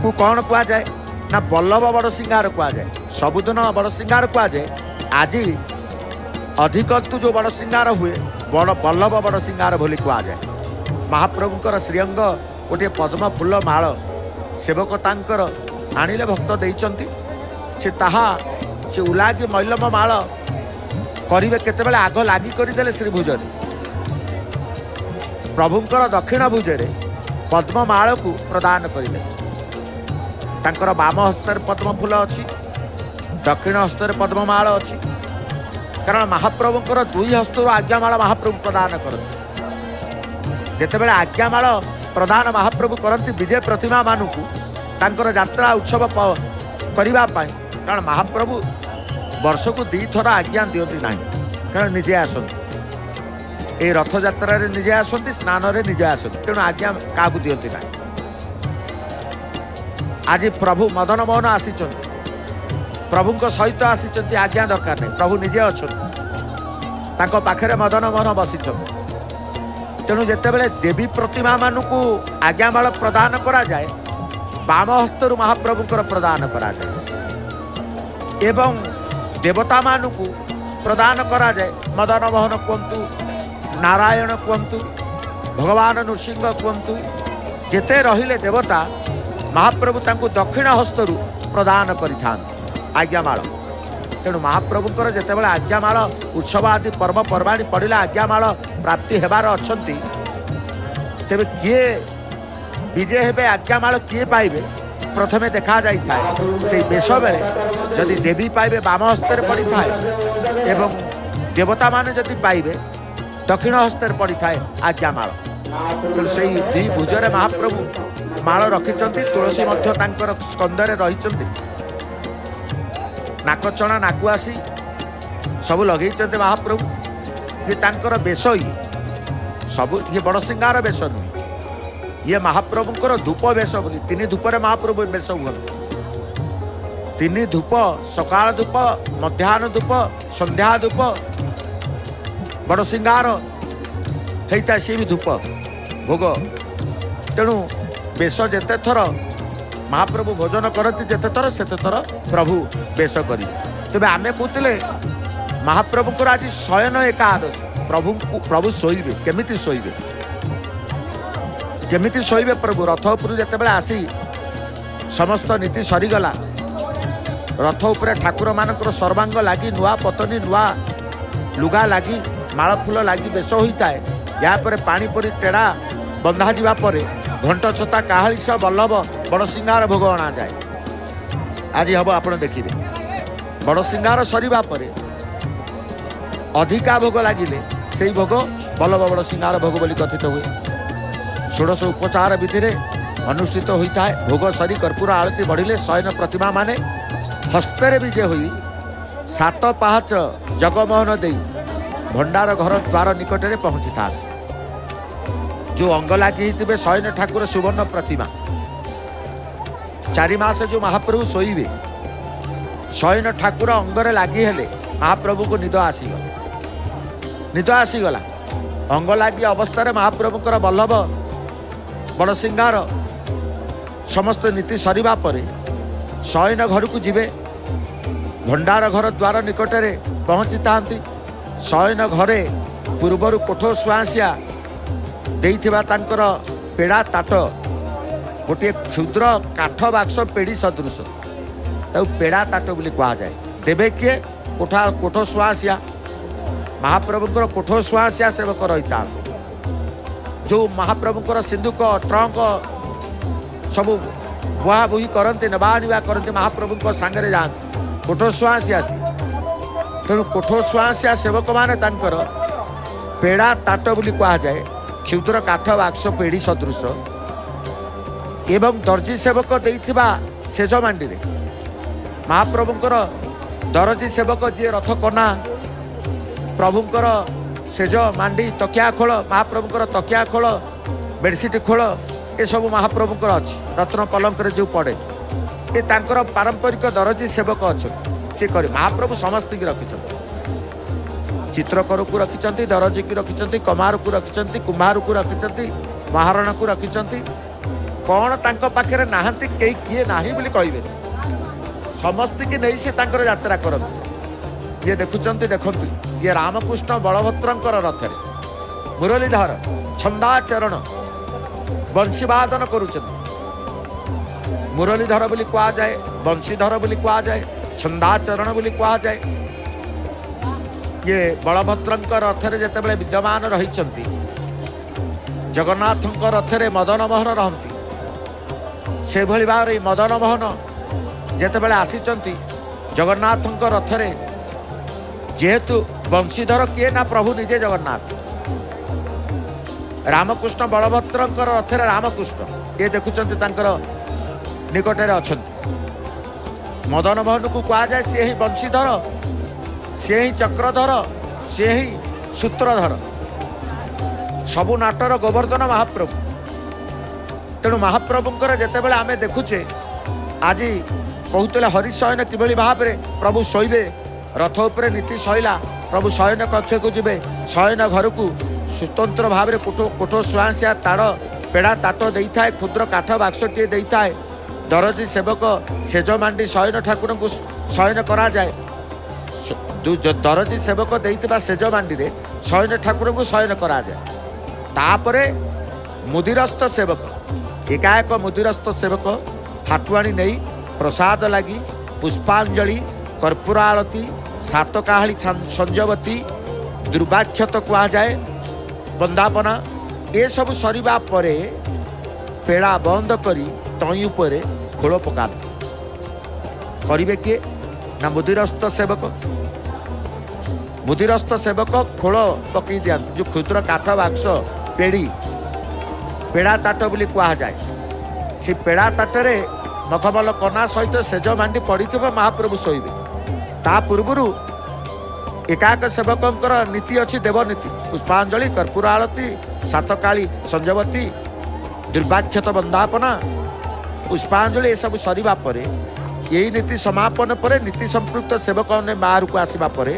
को कौन कह जाए ना बल्लभ बड़ सिंगार कह जाए सबुदिन बड़ सिंगार कह जाए। आज अधिक तु जो बड़ सिंगार हुए बड़ बल्लभ बड़ सिंगार बोली कह जाए। महाप्रभुंर श्रीअंग गोटे पद्म फूल माल सेवकता आणिले भक्त देइचंती से ताहा से उलागी मल्लम माल करिवे केतेबेले आग लागी करदेले श्रीभुजन प्रभुंकर दक्षिण भुजरे पद्ममाल को प्रदान करें तांकर बाम हस्तर पद्मफूल अच्छी दक्षिण हस्तर पद्ममाल अच्छी कारण महाप्रभुंकर दुई हस्तर आज्ञामाल महाप्रभु प्रदान करते जितेबाला आज्ञामाल प्रदान महाप्रभु करती विजय प्रतिमा मानू तांकर यात्रा उत्सव करने कारण महाप्रभु वर्ष को दी थर आज्ञा दिंती ना कारण निजे आसत ये रथ यात्रा निजे आसती स्नान निजे आसती तेणु आज्ञा क्या दिंती ना। आज प्रभु मदन मोहन आसी प्रभु सहित आसी आज्ञा दरकार नहीं प्रभु निजे अच्छा पाखे मदन मोहन बसी तेणु जितेबाला देवी प्रतिमा मानू आज्ञामाल प्रदान कराए बाम हस्तर महाप्रभुंर प्रदान कराए एवं देवता मानू प्रदान कराए मदन मोहन कहतु नारायण कहतु भगवान नृसिंह कहतु जेते रहिले देवता महाप्रभु तांकु दक्षिण हस्तरु प्रदान करिथांत आज्ञामाल। तेणु महाप्रभुंकर जेतेबेला आज्ञामाल उत्सव आदि पर्वपर्वाणी पड़िला आज्ञामाल प्राप्ति हेबार अछंती तेबे किए विजय हेबे आज्ञामाल किए पाइबे प्रथमे देखा जाए से बेश बेले जदि देवी पाइबे बाम हस्तर पड़ी थाए एवं देवता माने जदि पाइबे दक्षिण हस्तर पड़ी थाए आज्ञामाल। तेणु से दी भुजरे महाप्रभु माल रखिंट तुलसी स्कंदर रही नाकचणा नाकुआसी सब लगे महाप्रभु ये तांकर बेश ये सब ये बड़ सिंगार बेश नुहे ये महाप्रभुंर धूप बेश बोली तीन धूप महाप्रभु बेश हुए तीन धूप सकाल धूप मध्याह्न धूप संध्या धूप बड़ सिंगार होता सी भी धूप भोग तेणु बेश जेते थर महाप्रभु भोजन करती जेते थर से थर प्रभु बेश कर तेज आम कहते महाप्रभुंर आज शयन एकादश प्रभु प्रभु शोबे केमिति शोबे प्रभु रथ उपरू जो आसी समस्त नीति सरीगला रथ उपरे ठाकुर मानकर सर्वांग लगी नुआ पतनी नुआ लुगा लगी मालफुल लगी बेश होता है यापर पानी परी टेड़ा बंधा जावापर घंट छता काहलीस बल्लभ बड़सिंगार भोग अणा जाए आज हम आप देखिए बड़सिंगार सरवापर अधिका भोग लगिले से भोग बल्लभ बड़सिंगार भोग बोली कथित हुए षोडश उपचार विधि अनुष्ठित होता है भोग सरी कर्पूर आरती बढ़िले शयन प्रतिमा माने हस्तर विजे हुई सात पाहच जगमोहन दे भंडार घर द्वार निकट में पहुँची था जो अंग लगी शयन ठाकुर सुवर्ण प्रतिमा चारिमास जो महाप्रभु शोबे शयन ठाकुर अंगरे लगिले महाप्रभु को निद आसीगला अंग लगी अवस्था महाप्रभुंर बल्लभ बड़ सिंगार समस्त नीति सरीबा परे शयन घर को जीवे भंडार घर द्वार निकट में पहुँची था शयन घरे पूर्वर कोठ सुआसिया पेड़ा ताट गोटे क्षुद्र काठ बाक्स पेड़ी सदृश पेड़ा ताट बोली कहा जाए देवे किए कोठा कोठ सुआसिया महाप्रभुंर कोठ सुआसिया सेवक रही था जो महाप्रभुंर सिंदुक ट्रंक सब बुहा बुही करते नवा आने करते महाप्रभुं सांगे जाती कोठ सुआसिया तेणु कोठ सुआसिया सेवक मान पेड़ा ताट बोली कहा जाए क्षुद्र काठ बाक्स पेड़ी सदृश एवं दर्जी सेवक देथिबा सेज मांडी रे महाप्रभुंर दर्जी सेवक जी रथ कना प्रभुंर सेज मांडी तकिया खोल महाप्रभुंर तकिया खोल बेडसीट खोल ये सब महाप्रभुंर अच्छी रत्न पलंक जो पड़े ये पारंपरिक दरजी सेवक अच्छा सी कर महाप्रभु समस्त की रखी चित्रकर को रखी दरजी की रखी कमार को रखी कुम्हार को रखी महारण को रखी कौन तांको पाखे नहांती कई किए ना बोली कहे समस्त की नहीं सी यात्रा करती ये देखुंत देखती ये रामकृष्ण बलभद्र रथर मुरलीधर छंदाचरण बंशीवादन करुँच मुरलीधर बोली कहा जाए बंशीधर बोली कहा जाए छंदाचरण बोली कहा जाए ये बलभद्र रथरे जिते विद्यमान रही जगन्नाथ रथरे मदन मोहन रहती से भली भाव मदन मोहन जिते बड़े आसी जगन्नाथ रथरे जेहेतु बंशीधर किए ना प्रभु निजे जगन्नाथ रामकृष्ण बलभद्र रथर रामकृष्ण ये देखुंत निकटर अच्छा मदन मोहन को कहा जाए सी ही बंशीधर सी ही चक्रधर सी ही सूत्रधर सबु नाटर गोवर्धन महाप्रभु तेणु महाप्रभुंर जितेबाला आम देखुचे आज कहते हरिशयन किभली भाव में प्रभु शोबे रथ उपरे नीति सैला प्रभु शयन कक्ष को जी शयन घर को स्वतंत्र भाव में कोठ सुआसिया ताड़ पेड़ा ताट दे थाए क्षुद्र काठ बाक्स टे दे थाए दरजी सेवक सेज मांडी शयन ठाकुर को शयन करा जाए दरजी सेवक देथिबा सेज मांडी रे शयन ठाकुर को शयन करा जाए तापरे मुदिरस्थ सेवक एकाएक मुदिरस्थ सेवक हाथुआणी नहीं प्रसाद लगी पुष्पांजलि कर्पूर आरती सात काहली संजवती दुर्वाक्षत कहा जाए बंदापना ये सब सरीबा परे पेड़ा बंद करी तई उपरे खोल पका करे किए ना मुदिरस्थ सेवक खोल पकई दिया जो क्षुद्र काठ बाक्स पेड़ी पेड़ा ताट बोली कहा जाए से पेड़ा ताटरे मखमल कना सहित सेज मांडी पड़ी महाप्रभु शोबे ता पूर्व एकाक सेवकों नीति अच्छी देवनीति पुष्पांजलि कर्पूर आरती सातकाली संजवती दुर्वाक्षत बंदापना पुष्पांजलि सब सरवा पर यही नीति समापन पर नीति संपृक्त सेवक ने बाहर को आसवा पर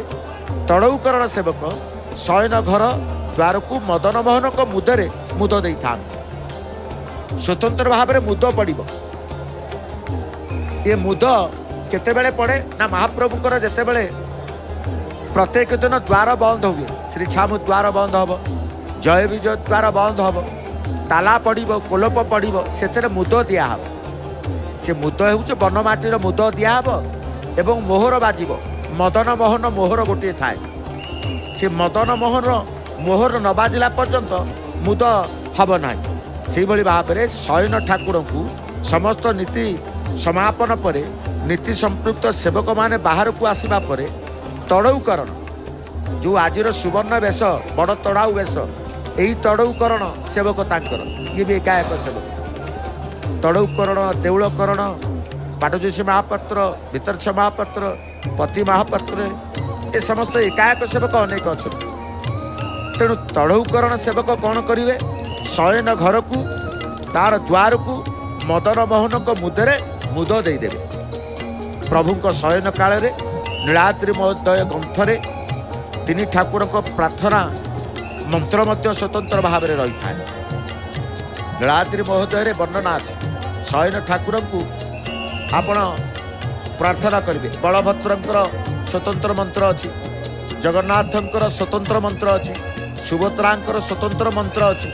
तड़ौकरण सेवक शयन घर द्वार को मदन मोहन को मुदरे मुद दे था स्वतंत्र भाव में मुद पड़ ये मुद केते पड़े ना महाप्रभुकर जिते बड़े प्रत्येक दिन द्वार बंद हुए श्री छामु द्वार बंद हम जय विजय द्वार बंद हम ताला पड़ो कोलप पड़ो से मुद दिहब से मुद हो बनमाटीर मुद दिहब एवं मोहर बाज मदन मोहन मोहर गोटे थाए से मदन मोहन मोहर न बाजिला पर्यंत मुद हम ना से भाव में शयन ठाकुर को समस्त नीति समापन पर नीति संपृक्त सेवक माने बाहर को आसवा पर तड़ौकरण जो आज सुवर्ण वेश बड़ तड़ाऊ वेश यही तड़ौकरण सेवक तांकर ये भी एकाएक सेवक तड़ौकरण देऊलकरण पाटजोशी महापात्र भीतरछ महापात्र पति महापात्र ये समस्त एकाएक सेवक अनेक अच्छा तेणु तड़ौकरण सेवक कौन करेंगे शयन घर को तार द्वार को मदन मोहन को मुदरे मुद देदेवे प्रभु शयन काल नीलाद्रि महोदय ग्रंथरे तीन ठाकुर को प्रार्थना मंत्र स्वतंत्र भाव में रही था नीलाद्रि महोदय वर्णना अच्छे शयन ठाकुर को आपण प्रार्थना करेंगे बलभद्र स्वतंत्र मंत्र अच्छी जगन्नाथ स्वतंत्र मंत्र अच्छी सुभद्रा स्वतंत्र मंत्र अच्छी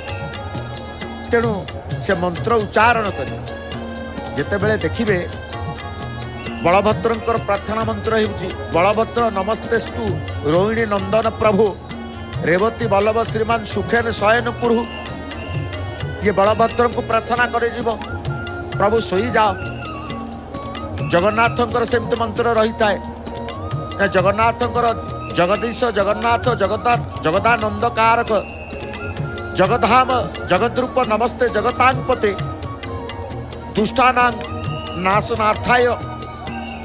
तेणु से मंत्र उच्चारण करें जितेबले देखिए बलभद्र प्रार्थना मंत्र हो बलभद्र नमस्तेस्तु रोहिणी नंदन प्रभु रेवती बल्लभ श्रीमान सुखेन शयन कुरु ये बलभद्र को प्रार्थना कर प्रभु सोई जाओ जगन्नाथ सेमती मंत्र रही था जगन्नाथ जगदीश जगन्नाथ जगता जगदानंद कारक जगद्धाम जगद्रूप नमस्ते जगतांगपते दुष्टानां नाशनार्थाय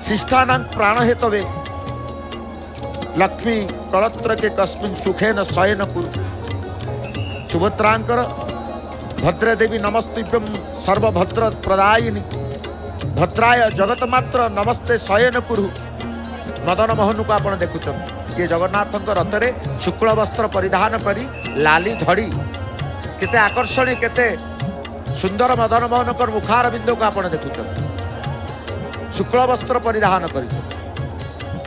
शिष्टानां प्राणहेतवे लक्ष्मी कलत्र के कस्मिन् सुखेन शयन कुरु सुभद्रांकर भद्रदेवी नमस्तेभ्यं सर्वभद्र प्रदायिनी भद्राय जगतमात्र नमस्ते शयन कुरु मदन मोहन को आप देखुं ये जगन्नाथ रथरे शुक्ल वस्त्र परिधान करी लाली धड़ी केते आकर्षण केते सुंदर मदन मोहन कर मुखार बिंदु को आपण देखुं शुक्ल वस्त्र परिधान कर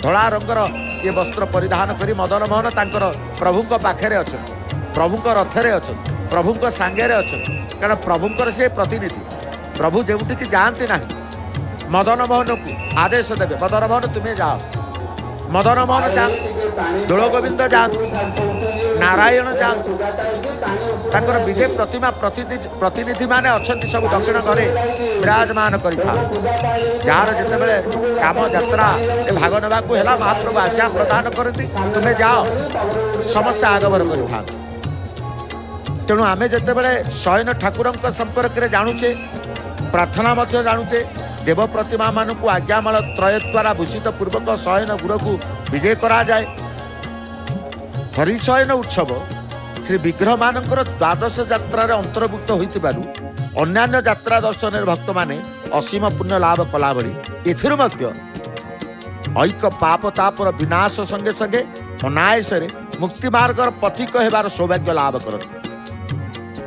धड़ा रंगर ये वस्त्र परिधान करी मदन मोहन तांकर प्रभु को पाखे अच्छा प्रभु को रथरे अच्छा प्रभु को सांगे अच्छा कारण प्रभु से प्रतिनिधि प्रभु जेउटी की जाती ना मदन मोहन को आदेश देवे मदन मोहन तुम्हें जाओ मदन मोहन जा दोल गोविंद जा नारायण जाकर विजय प्रतिमा प्रतिनिधि माने अच्छा सब दक्षिण घरे विराजमान करा जार जितेबले काम यात्रा भाग ना महाप्रभु आज्ञा प्रदान करती तुम्हें जाओ समस्ते आगमन करा तेणु आम जितेबले शयन ठाकुर संपर्क में जाणुचे प्रार्थना जाणुचे देव प्रतिमा मानू आज्ञामाल त्रय द्वारा भूषित पूर्वक शयन गुरु को विजय करा जाए हरिशयन उत्सव श्री विग्रह मान द्वादश यात्रा अंतर्भुक्त होइतिबारु अन्यान्य यात्रा दर्शन भक्त माने असीम पुण्य लाभ कला भली एथिरु मध्य ऐक पाप तापर विनाश संगे संगे अनायसरे मुक्ति मार्ग पथिक हेबार सौभाग्य लाभ करते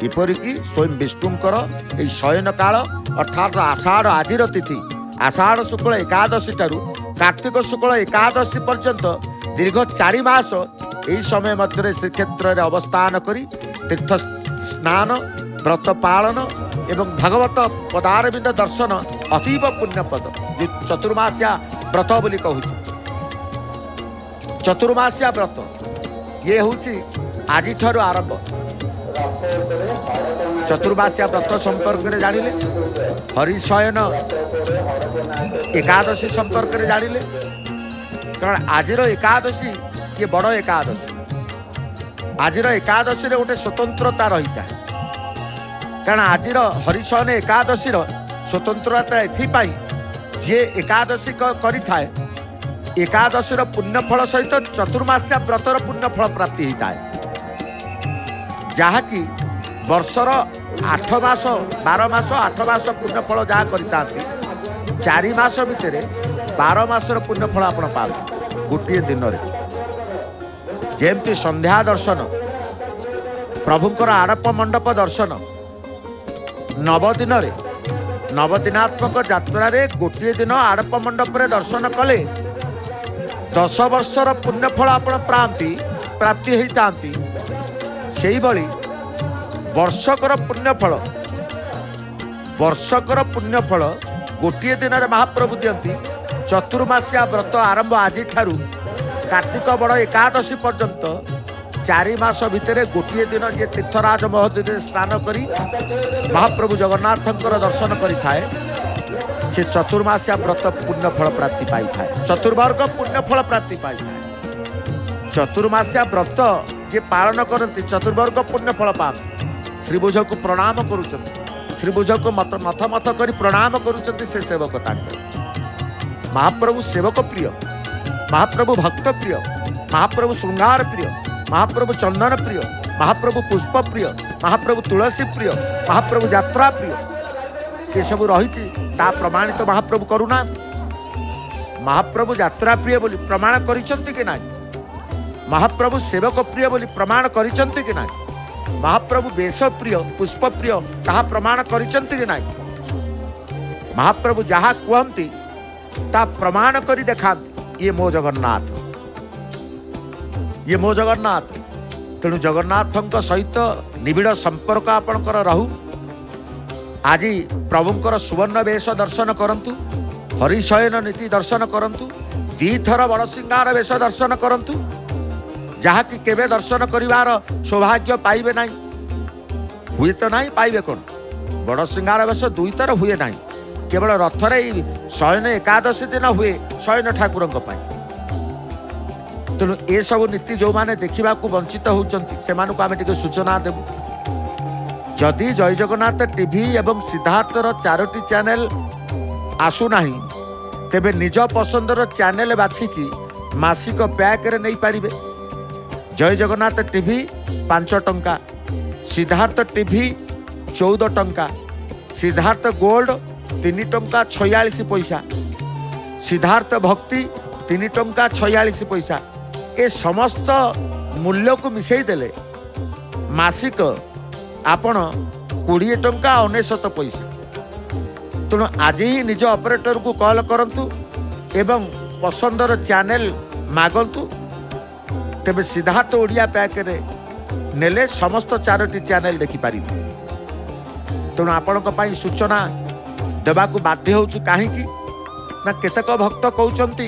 इपरिकी स्वयं विष्णुंकर यह शयन काल अर्थात आषाढ़ आजिर तिथि आषाढ़ शुक्ल एकादशी ठारू कार्तिक शुक्ल एकादशी पर्यंत दीर्घ 4 मास यही समय मध्य श्रीक्षेत्र में अवस्थान करी तीर्थ स्नान व्रत पालन एवं भगवत पदारविंद दर्शन अतीव पुण्यपद जो चतुर्मासिया व्रत बोली कहूँ चतुर्मासिया व्रत ये हूँ आज ठारू आरंभ चतुर्मासिया व्रत संपर्क में जानिले हरिशयन एकादशी संपर्क में जानिले कारण आज एकादशी ये बड़ एकादशी आज एकादशी गोटे स्वतंत्रता रही था कारण आज हरिशयन एकादशी स्वतंत्रता एथपाई जी एकादशी करी थाए एकादशी पुण्यफल सहित चतुर्मास्या व्रतर पुण्यफल प्राप्ति होता है जहाँकि वर्षर 8 मास 12 मास 8 मास पुण्यफल जहाँ करता 4 मास भितर 12 मास पुण्यफल आप गोटे दिन जेमती संध्या दर्शन प्रभुंर आड़प मंडप दर्शन नवदिन नवदिनात्मक जात्रारे गोटे दिन आड़प मंडप दर्शन कले 10 वर्षर पुण्यफल आप प्राप्ति होता से वर्षकर पुण्यफल गोटे दिन महाप्रभु दियंती चतुर्मास्या व्रत आरंभ आज ठारू कार्तिक बड़ एकादशी पर्यंत 4 मास भितर गोटे दिन ये तीर्थराज महोदय स्नान करी महाप्रभु जगन्नाथ दर्शन करें से चतुर्मास्या व्रत पुण्यफल प्राप्ति पाई था चतुर्वर्ग पुण्यफल प्राप्ति पाई था चतुर्मास्या व्रत जे पालन करती चतुर्वर्ग पुण्यफल पाती श्रीभुज को प्रणाम करीभुज को मथ मथ कर प्रणाम करुँच से सेवकता महाप्रभु सेवक प्रिय महाप्रभु भक्त प्रिय महाप्रभु श्रृंगार प्रिय महाप्रभु चंदन प्रिय महाप्रभु पुष्प प्रिय महाप्रभु तुलसी प्रिय महाप्रभु यात्रा प्रिय ये सब रही प्रमाणित महाप्रभु करुणा महाप्रभु यात्रा प्रिय बोली प्रमाण करिसंति कि नाही महाप्रभु सेवक प्रिय बोली प्रमाण करिसंति कि नाही महाप्रभु बेश प्रिय पुष्प प्रिय ता प्रमाण करिसंति कि नाही महाप्रभु जहा कहंती ता प्रमाण करी देखा ये मो जगन्नाथ तेणु जगन्नाथों सहित निबिड़ संपर्क आपणकर रहू आज प्रभुंर सुवर्ण बेश दर्शन करंतु हरिशयन नीति दर्शन करंतु दीथर बड़सिंगार बेश दर्शन करंतु जहाँकि केवे दर्शन करिवार सौभाग्य पाइबे ना हुए तो ना पाइबे कौन बड़सिंगार बेश 2 थर हुए ना केवल रथरे शयन एकादशी दिन हुए शयन ठाकुर तेणु ए सब नीति जो माने देखा वंचित होती सूचना देवु जदि जय जगन्नाथ टीवी एवं सिद्धार्थर 4टी चैनल आसुना तेबे निज पसंदर चैनल बाछिकी मासिक पैक रे नहीं पारिबे जय जगन्नाथ टीवी 5 टंका सिद्धार्थ टीवी 14 टंका सिद्धार्थ गोल्ड 3 ଟଙ୍କା 46 ପଇସା सिद्धार्थ भक्ति 3 ଟଙ୍କା 46 ପଇସା ए समस्त मूल्य को मिसई देले मासिक आपण 20 ଟଙ୍କା 99 ପଇସା तेणु आज ही निज ऑपरेटर को कॉल करंतु एवं पसंदर चैनल मागंतु तेबे सिद्धार्थ ओडिया पैक रे नेले समस्त 4टी चैनल देखि पारिबे तेणु आपणक पई सूचना देवाकू बाध्य होचु काहींकी ना केतक भक्त कहते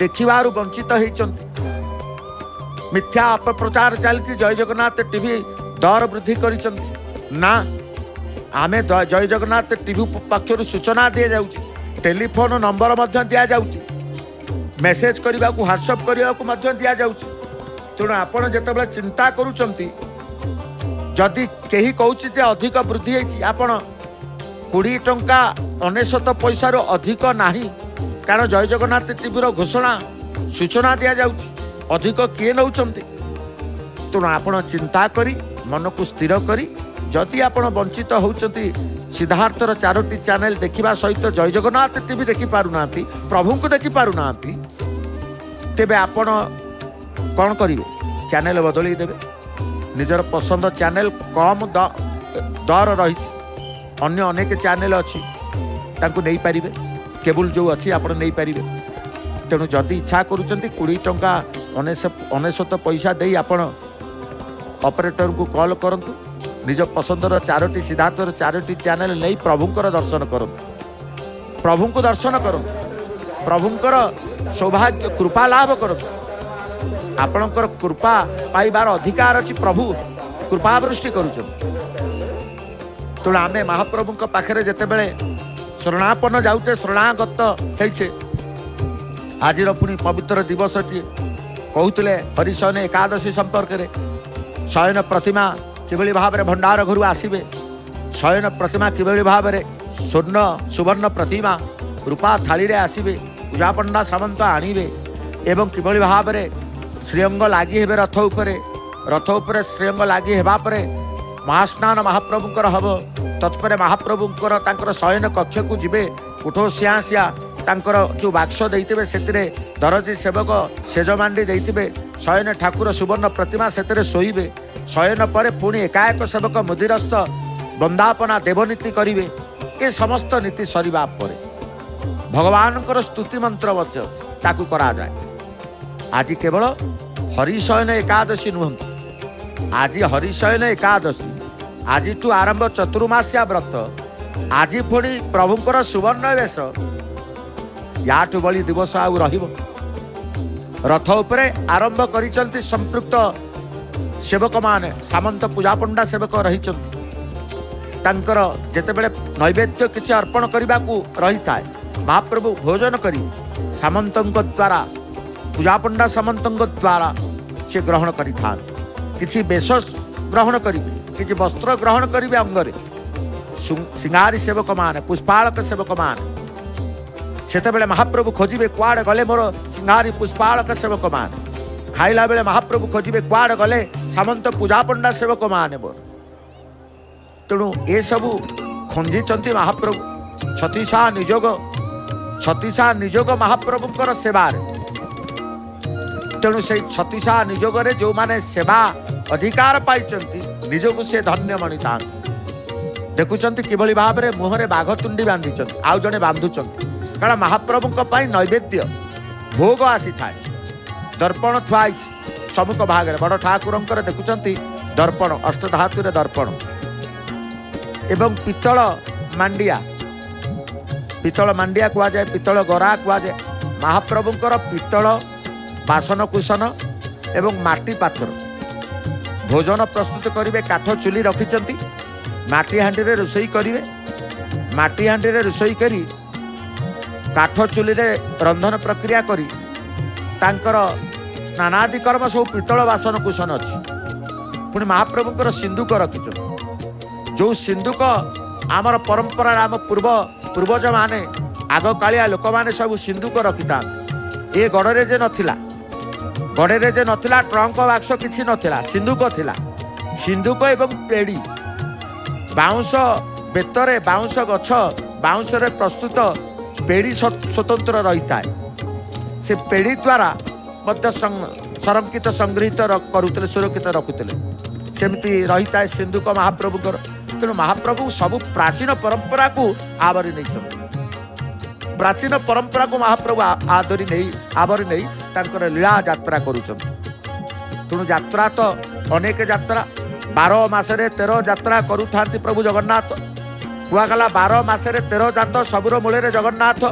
देखिबारु वंचित होइचंती मिथ्या अपप्रचार चलती जय जगन्नाथ टीवी दर वृद्धि करिचंती ना आमे जय जगन्नाथ टीवी पक्षरु सूचना दिया जाउची टेलीफोन नंबर मध्य दिया जाउची मेसेज करिबाकू व्हाट्सएप करिबाकू मध्य दिया जाउची तेणु आपण जेतेबेला चिंता करुचंती जदि केही कहउची जे अधिक वृद्धि हेची आपण 20 ଟଙ୍କା 99 ପଇସା अधिक नहीं कारण जय जगन्नाथ टीवीर घोषणा सूचना दि जाऊँ अधिक किए नौ तेणु आपण चिंता करी मन को स्थिर करी जदि आपण वंचित होती सिद्धार्थर 4टी चैनल देखा सहित जय जगन्नाथ टीवी देखिपारना प्रभु को देखिपारना तेबे आपण कौन करेंगे चैनल बदल देवे निजर पसंद चैनल कम दर रही अन्य अनेक चैनल अच्छी ताकू नहीं पारिबे केबल जो अच्छी आपड़ नहीं पारिबे तेणु जदि इच्छा करुचंती 20 ଟଙ୍କା 99 ପଇସା देई आपण ऑपरेटर को कॉल करंतु निज पसंदर 4टी सिद्धार्थर 4टी चैनल नहीं प्रभुंर दर्शन करंतु प्रभु को दर्शन करंतु प्रभुंर सौभाग्य कृपा लाभ करंतु आपणकर कृपा पाइबार अधिकार अछि प्रभु कृपा वृष्टि करुचंती तेणु आम महाप्रभु पाखे जितेबले शरणापन्न जाऊे शरणागत होचे आज पुणी पवित्र दिवस टी कहते हरिशयन एकादशी संपर्क शयन प्रतिमा किभली भाव में भंडार घर आसवे शयन प्रतिमा किभली भाव में स्वर्ण सुवर्ण प्रतिमा रूपा थाली आसवे ପୂଜା ପଣ୍ଡା ସାମନ୍ତ ଆଣିବେ ଏବଂ କିଭଳି ଭାବରେ ଶ୍ରୀଅଙ୍ଗ ଲାଗି ହେବେ ରଥ ଉପରେ। ରଥ ଉପରେ ଶ୍ରୀଅଙ୍ଗ ଲାଗି ହେବା ପରେ ମହାସ୍ନାନ ମହାପ୍ରଭୁଙ୍କର ହେବ। ତତ୍ପରେ ମହାପ୍ରଭୁଙ୍କର ତାଙ୍କର ଶୟନ କକ୍ଷକୁ ଯିବେ। ଉଠୋସିଆସିଆ ତାଙ୍କର ଯେଉଁ ବାକ୍ସ ଦେଇଥିବେ ସେଥିରେ ଦରଜୀ ସେବକ ସେଜମାଣ୍ଡି ଦେଇଥିବେ। ଶୟନ ଠାକୁର ସୁବର୍ଣ୍ଣ ପ୍ରତିମା ସେଥିରେ ଶୋଇବେ। ଶୟନ ପରେ ପୁଣି ଏକାଏକ ସେବକ ମୁଦିରସ୍ତ ବନ୍ଦାପନା ଦେବନୀତି କରିବେ। ଏ ସମସ୍ତ ନୀତି ସରିବା ପରେ ଭଗବାନଙ୍କର ସ୍ତୁତି ମନ୍ତ୍ର ମଧ୍ୟ ତାକୁ କରାଯାଏ। ଆଜି କେବଳ ହରିଶୟନ ଏକାଦଶୀ ନୁହନ୍ତି, ଆଜି ହରିଶୟନ ଏକାଦଶୀ, ଆଜିଠୁ ଆରମ୍ଭ ଚତୁର୍ମାସିଆ ବ୍ରତ, ଆଜି ପୁଣି ପ୍ରଭୁଙ୍କର ସୁବର୍ଣ୍ଣ ବେଶ, ୟାଠୁ ଭଳି ଦିବସ ଆଉ ରହିବ? ରଥ ଉପରେ ଆରମ୍ଭ କରିଛନ୍ତି ସମ୍ପୃକ୍ତ ସେବକମାନେ, ସାମନ୍ତ ପୂଜା ପଣ୍ଡା ସେବକ ରହିଛନ୍ତି। ତାଙ୍କର ଯେତେବେଳେ ନୈବେଦ୍ୟ କିଛି ଅର୍ପଣ କରିବାକୁ ରହିଥାଏ, ମହାପ୍ରଭୁ ଭୋଜନ କରି ସାମନ୍ତଙ୍କ ଦ୍ୱାରା, ପୂଜା ପଣ୍ଡା ସାମନ୍ତଙ୍କ ଦ୍ୱାରା ସେ ଗ୍ରହଣ କରିଥାନ୍ତି। କିଛି ବେଶ ଗ୍ରହଣ କରିବେ, କିଛି ବସ୍ତ୍ର ଗ୍ରହଣ କରିବେ ଅଙ୍ଗରେ। ସିଙ୍ଗାରୀ ସେବକମାନେ, ପୁଷ୍ପାଳକ ସେବକମାନେ ସେତେବେଳେ ମହାପ୍ରଭୁ ଖୋଜିବେ କୁଆଡ଼େ ଗଲେ ମୋର ସିଙ୍ଗାରୀ ପୁଷ୍ପାଳକ ସେବକମାନେ। ଖାଇଲା ବେଳେ ମହାପ୍ରଭୁ ଖୋଜିବେ କୁଆଡ଼େ ଗଲେ ସାମନ୍ତ ପୂଜା ପଣ୍ଡା ସେବକମାନେ ମୋର। ତେଣୁ ଏସବୁ ଖଞ୍ଜିଛନ୍ତି ମହାପ୍ରଭୁ। ଛତିଶା ନିଯୋଗ ମହାପ୍ରଭୁଙ୍କର ସେବାରେ। ତେଣୁ ସେଇ ଛତିଶା ନିଯୋଗରେ ଯେଉଁମାନେ ସେବା ଅଧିକାର ପାଇଛନ୍ତି, ନିଜକୁ ସେ ଧନ୍ୟ ମଣିଥାନ୍ତି। ଦେଖୁଛନ୍ତି କିଭଳି ଭାବରେ ମୁହଁରେ ବାଘ ତୁଣ୍ଡି ବାନ୍ଧିଛନ୍ତି, ଆଉ ଜଣେ ବାନ୍ଧୁଛନ୍ତି। କାରଣ ମହାପ୍ରଭୁଙ୍କ ପାଇଁ ନୈବେଦ୍ୟ ଭୋଗ ଆସିଥାଏ। ଦର୍ପଣ ଥୁଆଇଛି ସମ୍ମୁଖ ଭାଗରେ। ବଡ଼ ଠାକୁରଙ୍କର ଦେଖୁଛନ୍ତି ଦର୍ପଣ, ଅଷ୍ଟଧାତୁରେ ଦର୍ପଣ ଏବଂ ପିତ୍ତଳ ମାଣ୍ଡିଆ। ପିତ୍ତଳ ମାଣ୍ଡିଆ କୁହାଯାଏ, ପିତ୍ତଳ ଗରା କୁହାଯାଏ। ମହାପ୍ରଭୁଙ୍କର ପିତ୍ତଳ ବାସନକୁସନ ଏବଂ ମାଟି ପାତ୍ର। ଭୋଜନ ପ୍ରସ୍ତୁତ କରିବେ, କାଠ ଚୁଲି ରଖିଛନ୍ତି, ମାଟି ହାଣ୍ଡିରେ ରୋଷେଇ କରିବେ। ମାଟି ହାଣ୍ଡିରେ ରୋଷେଇ କରି କାଠ ଚୁଲିରେ ରନ୍ଧନ ପ୍ରକ୍ରିୟା କରି ତାଙ୍କର ସ୍ନାନାଦି କର୍ମ ସବୁ ପିତ୍ତଳ ବାସନକୁସନ ଅଛି। ପୁଣି ମହାପ୍ରଭୁଙ୍କର ସିନ୍ଦୁକ ରଖିଛନ୍ତି, ଯେଉଁ ସିନ୍ଦୁକ ଆମର ପରମ୍ପରାରେ ଆମ ପୂର୍ବଜମାନେ, ଆଗକାଳିଆ ଲୋକମାନେ ସବୁ ସିନ୍ଦୁକ ରଖିଥାନ୍ତି। ଏ ଗଡ଼ରେ ଯେ ନଥିଲା, ଟ୍ରଙ୍କ ବାକ୍ସ କିଛି ନଥିଲା, ସିନ୍ଦୁକ ଥିଲା। ସିନ୍ଦୁକ ଏବଂ ପେଡ଼ି, ବାଉଁଶ ବେତରେ, ବାଉଁଶ ଗଛ, ବାଉଁଶରେ ପ୍ରସ୍ତୁତ ପେଡ଼ି ସ୍ୱତନ୍ତ୍ର ରହିଥାଏ। ସେ ପେଡ଼ି ଦ୍ୱାରା ମଧ୍ୟ ସଂରକ୍ଷିତ ସଂଗୃହୀତ କରୁଥିଲେ, ସୁରକ୍ଷିତ ରଖୁଥିଲେ। ସେମିତି ରହିଥାଏ ସିନ୍ଦୁକ ମହାପ୍ରଭୁଙ୍କର। ତେଣୁ ମହାପ୍ରଭୁ ସବୁ ପ୍ରାଚୀନ ପରମ୍ପରାକୁ ଆବରି ନେଇଛନ୍ତି। ପ୍ରାଚୀନ ପରମ୍ପରାକୁ ମହାପ୍ରଭୁ ଆବରି ନେଇ ତାଙ୍କର ଲୀଳା ଯାତ୍ରା କରୁଛନ୍ତି। ତେଣୁ ଯାତ୍ରା ତ ଅନେକ ଯାତ୍ରା, 12 ମାସରେ 13 ଯାତ୍ରା କରୁଥାନ୍ତି ପ୍ରଭୁ ଜଗନ୍ନାଥ। କୁହାଗଲା 12 ମାସରେ 13 ଯାତ ସବୁର ମୂଳରେ ଜଗନ୍ନାଥ।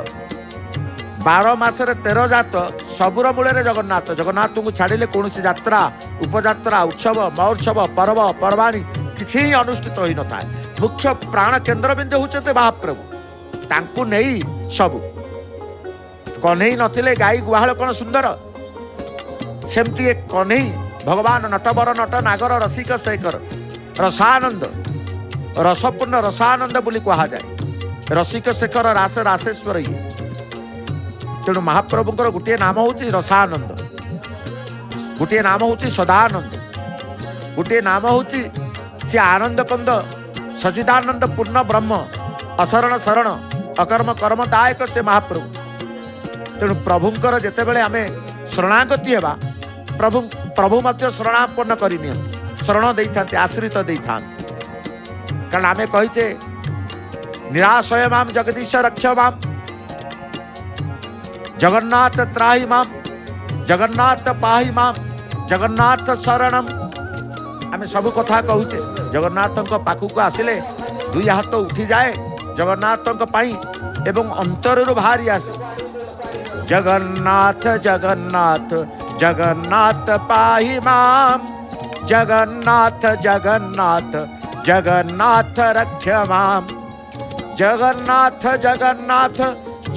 12 ମାସରେ 13 ଯାତ ସବୁର ମୂଳରେ ଜଗନ୍ନାଥ। ଜଗନ୍ନାଥଙ୍କୁ ଛାଡ଼ିଲେ କୌଣସି ଯାତ୍ରା, ଉପଯାତ୍ରା, ଉତ୍ସବ, ମହୋତ୍ସବ, ପର୍ବ ପର୍ବାଣୀ କିଛି ଅନୁଷ୍ଠିତ ହୋଇନଥାଏ। ମୁଖ୍ୟ ପ୍ରାଣ କେନ୍ଦ୍ରବିନ୍ଦୁ ହେଉଛନ୍ତି ମହାପ୍ରଭୁ। ତାଙ୍କୁ ନେଇ ସବୁ। କହ୍ନେଇ ନଥିଲେ ଗାଈ ଗୁହାଳ କ'ଣ ସୁନ୍ଦର? ସେମିତି ଏ କହ୍ନେଇ ଭଗବାନ ନଟବର ନଟ ନାଗର ରସିକ ଶେଖର। ରସାନନ୍ଦ, ରସପୂର୍ଣ୍ଣ ରସାନନ୍ଦ ବୋଲି କୁହାଯାଏ। ରସିକ ଶେଖର ରାସ ରାସେଶ୍ୱର। ଇଏ ତେଣୁ ମହାପ୍ରଭୁଙ୍କର ଗୋଟିଏ ନାମ ହେଉଛି ରସାନନ୍ଦ, ଗୋଟିଏ ନାମ ହେଉଛି ସଦାନନ୍ଦ, ଗୋଟିଏ ନାମ ହେଉଛି ସେ ଆନନ୍ଦକନ୍ଦ ସଚିଦାନନ୍ଦ ପୂର୍ଣ୍ଣ ବ୍ରହ୍ମ ଅଶରଣ ଶରଣ ଅକର୍ମ କର୍ମଦାୟକ ସେ ମହାପ୍ରଭୁ। ତେଣୁ ପ୍ରଭୁଙ୍କର ଯେତେବେଳେ ଆମେ ଶରଣାଗତି ହେବା, ପ୍ରଭୁ ମଧ୍ୟ ଶରଣାପନ୍ନ କରିନିଅନ୍ତି, ଶରଣ ଦେଇଥାନ୍ତି, ଆଶ୍ରିତ ଦେଇଥାନ୍ତି। କାରଣ ଆମେ କହିଛେ ନିରାଶୟ ମାମ ଜଗଦୀଶ ରକ୍ଷ ମାମ, ଜଗନ୍ନାଥ ତ୍ରାହି ମାମ, ଜଗନ୍ନାଥ ପାହି ମାମ, ଜଗନ୍ନାଥ ଶରଣମ। ଆମେ ସବୁ କଥା କହୁଛେ। ଜଗନ୍ନାଥଙ୍କ ପାଖକୁ ଆସିଲେ 2 ହାତ ଉଠିଯାଏ ଜଗନ୍ନାଥଙ୍କ ପାଇଁ ଏବଂ ଅନ୍ତରରୁ ବାହାରି ଆସେ ଜଗନ୍ନାଥ ଜଗନ୍ନାଥ ଜଗନ୍ନାଥ ପାହି ମାମ, ଜଗନ୍ନାଥ ଜଗନ୍ନାଥ ଜଗନ୍ନାଥ ରକ୍ଷ ମାମ, ଜଗନ୍ନାଥ ଜଗନ୍ନାଥ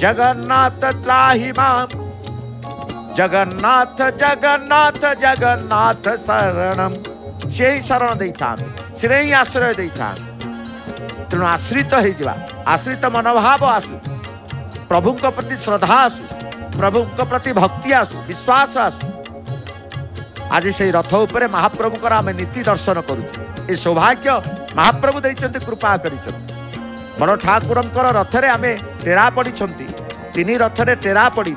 ଜଗନ୍ନାଥ ତ୍ରାହି ମାମ, ଜଗନ୍ନାଥ ଜଗନ୍ନାଥ ଜଗନ୍ନାଥ ଶରଣମ। ସେ ହିଁ ଶରଣ ଦେଇଥାନ୍ତି, ସେ ହିଁ ଆଶ୍ରୟ ଦେଇଥାନ୍ତି। ତେଣୁ ଆଶ୍ରିତ ହେଇଯିବା, ଆଶ୍ରିତ ମନୋଭାବ ଆସୁ, ପ୍ରଭୁଙ୍କ ପ୍ରତି ଶ୍ରଦ୍ଧା ଆସୁ। प्रभु प्रति भक्ति आसू विश्वास आसू। आज से रथ उपर महाप्रभुकर आम नीति दर्शन करूँ ये सौभाग्य महाप्रभु देते कृपा कर बड़ ठाकुर रथरे आम टेरा पड़ी तीन रथरे टेरा पड़े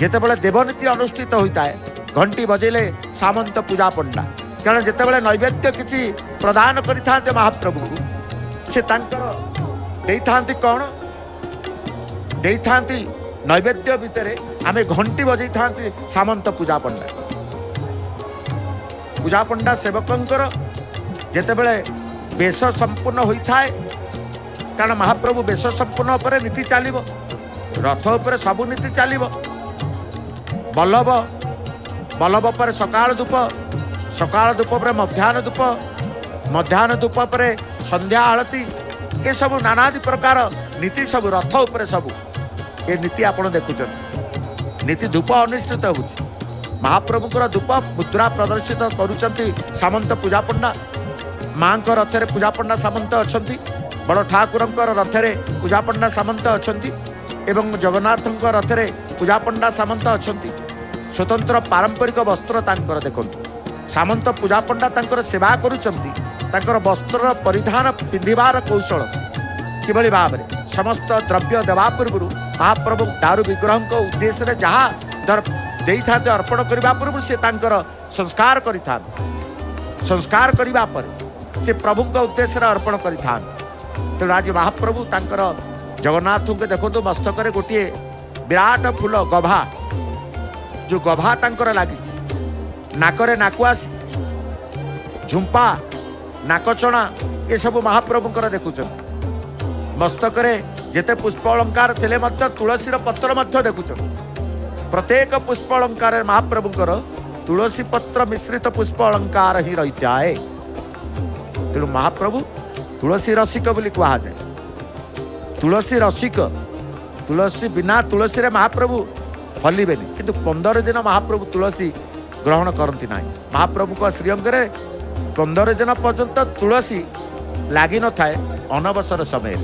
जितेबाला देवनीति अनुष्ठित होता है घंटी बजेले सामंत पूजा पंडा कारण जितेबाला नैवेद्य किसी प्रदान करते महाप्रभु को से कौन दे था नैवेद्य भितर आम घंटी बजे था सामंत पूजा पंडा पूजा पंडा सेवकंर जितेबाला बेश संपूर्ण होता है कारण महाप्रभु बेश संपूर्ण पर नीति चलो रथ उपर सबु नीति चलो बल्लभ बल्लभ पर सकाल धूप पर मध्याह्न धूप पर संध्या आलती ये सब नानादी प्रकार नीति सब रथ उपर सब ये नीति आप देखुं नीति धूप अनुष्ठित हो महाप्रभुकर धूप मुद्रा प्रदर्शित करुँच सामंत पूजा पंडा माँ रथरे पूजा पंडा सामंत अच्छा बड़ ठाकुर रथरे पूजा पंडा सामंत अच्छा एवं जगन्नाथ रथरे पूजा पंडा सामंत अच्छा स्वतंत्र पारंपरिक वस्त्र तांकर देखो सामंत पूजा पंडा तांकर सेवा कर वस्त्र परिधान पिंधार कौशल किभली भाव में समस्त द्रव्य देवा पूर्व महाप्रभु दारू विग्रह उद्देश्य में जहाँ अर्पण करने पूर्व से संस्कार कर संस्कार करने से प्रभु उद्देश्य अर्पण कर तेणु आज महाप्रभु तांकर जगन्नाथ को देखो मस्तक गोटे विराट फूल गभा जो गभा तांकर लगी नाकरे नाकुआस झुंपा नाकचणा ये सब महाप्रभुंकर देखुच मस्तक जेते पुष्प अलंकार थे तुलसीर पत्र देखुच प्रत्येक पुष्प अलंकार महाप्रभुंकर तुलसी पत्र मिश्रित पुष्प अलंकार ही रही है तेणु महाप्रभु तुलसी रसिक बोली कहा जाए तुलसी रसिक तुलसी बिना तुलसी रे महाप्रभु हलिबे किंतु 15 दिन महाप्रभु तुलसी ग्रहण करती ना महाप्रभु को श्रीअंगे 15 दिन पर्यंत तुलसी लग न थाए अनवसर समय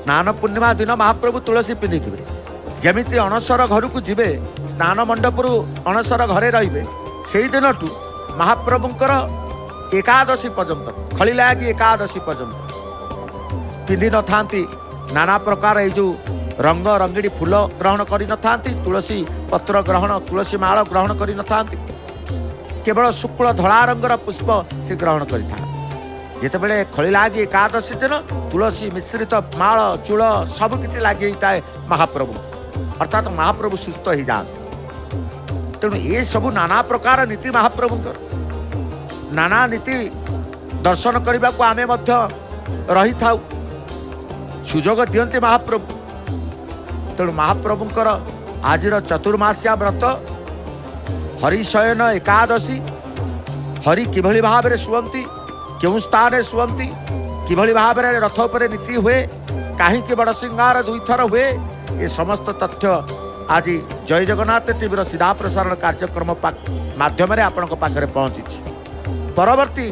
स्नान पूर्णिमा दिन महाप्रभु तुलसी पिंधि जमीती अणसर घर को जीवे स्नान मंडपुर अणसर घरे रे से दिन ठू महाप्रभुंकर एकादशी पर्यंत खलिला कि एकादशी पर्यंत पिंधि न था नाना प्रकार ये जो रंग रंगिणी फूल ग्रहण करी न था तुलसी पत्र ग्रहण तुलसी माला ग्रहण करी न था केवल शुक्ल धला रंगर पुष्प से ग्रहण करता जितेबाला खली लगी एकादशी दिन तुलसी मिश्रित माल चूल सबकि लगी थाए महाप्रभु अर्थात महाप्रभु सुस्थ ही जाते तेणु ये सब नाना प्रकार नीति महाप्रभुंकर नाना नीति दर्शन करने को आम रही था सुजोग दियंते महाप्रभु तेणु महाप्रभुंकर आज चतुर्मासिया व्रत हरिशयन एकादशी हरि किभली भाव में शुवंती क्यों स्थान शुवंती किभली भाव में रथ पर नीति हुए कहीं बड़ श्रृंगार 2 थर हुए ये समस्त तथ्य आज जय जगन्नाथ टीवी सीधा प्रसारण कार्यक्रम मध्यम आपण पाखे पहुँची परवर्ती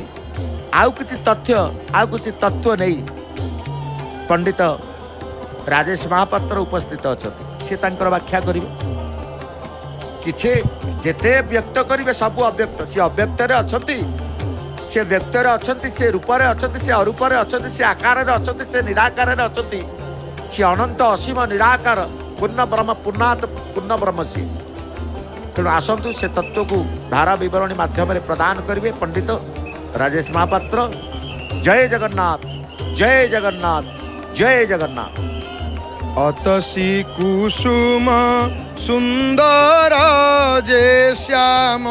आउ किसी तथ्य नहीं पंडित राजेश महापात्र उपस्थित अच्छा सी तर व्याख्या करेंगे किसी जेते व्यक्त करेंगे सब अव्यक्त सी अव्यक्त अच्छा सी व्यक्त अच्छा सी रूपरे अच्छा सी अरूपरे अच्छा सी आकार अच्छा सी निराकार अच्छा सी अनंत असीम निराकार पूर्ण ब्रह्म पूर्णात पूर्ण ब्रह्म सी तेणु आसतु से तत्व को धारा बरणी मध्यम प्रदान करेंगे पंडित राजेश महापात्र। जय जगन्नाथ जय जगन्नाथ जय जगन्नाथ। अतसी कुसुम सुंदर जे श्याम।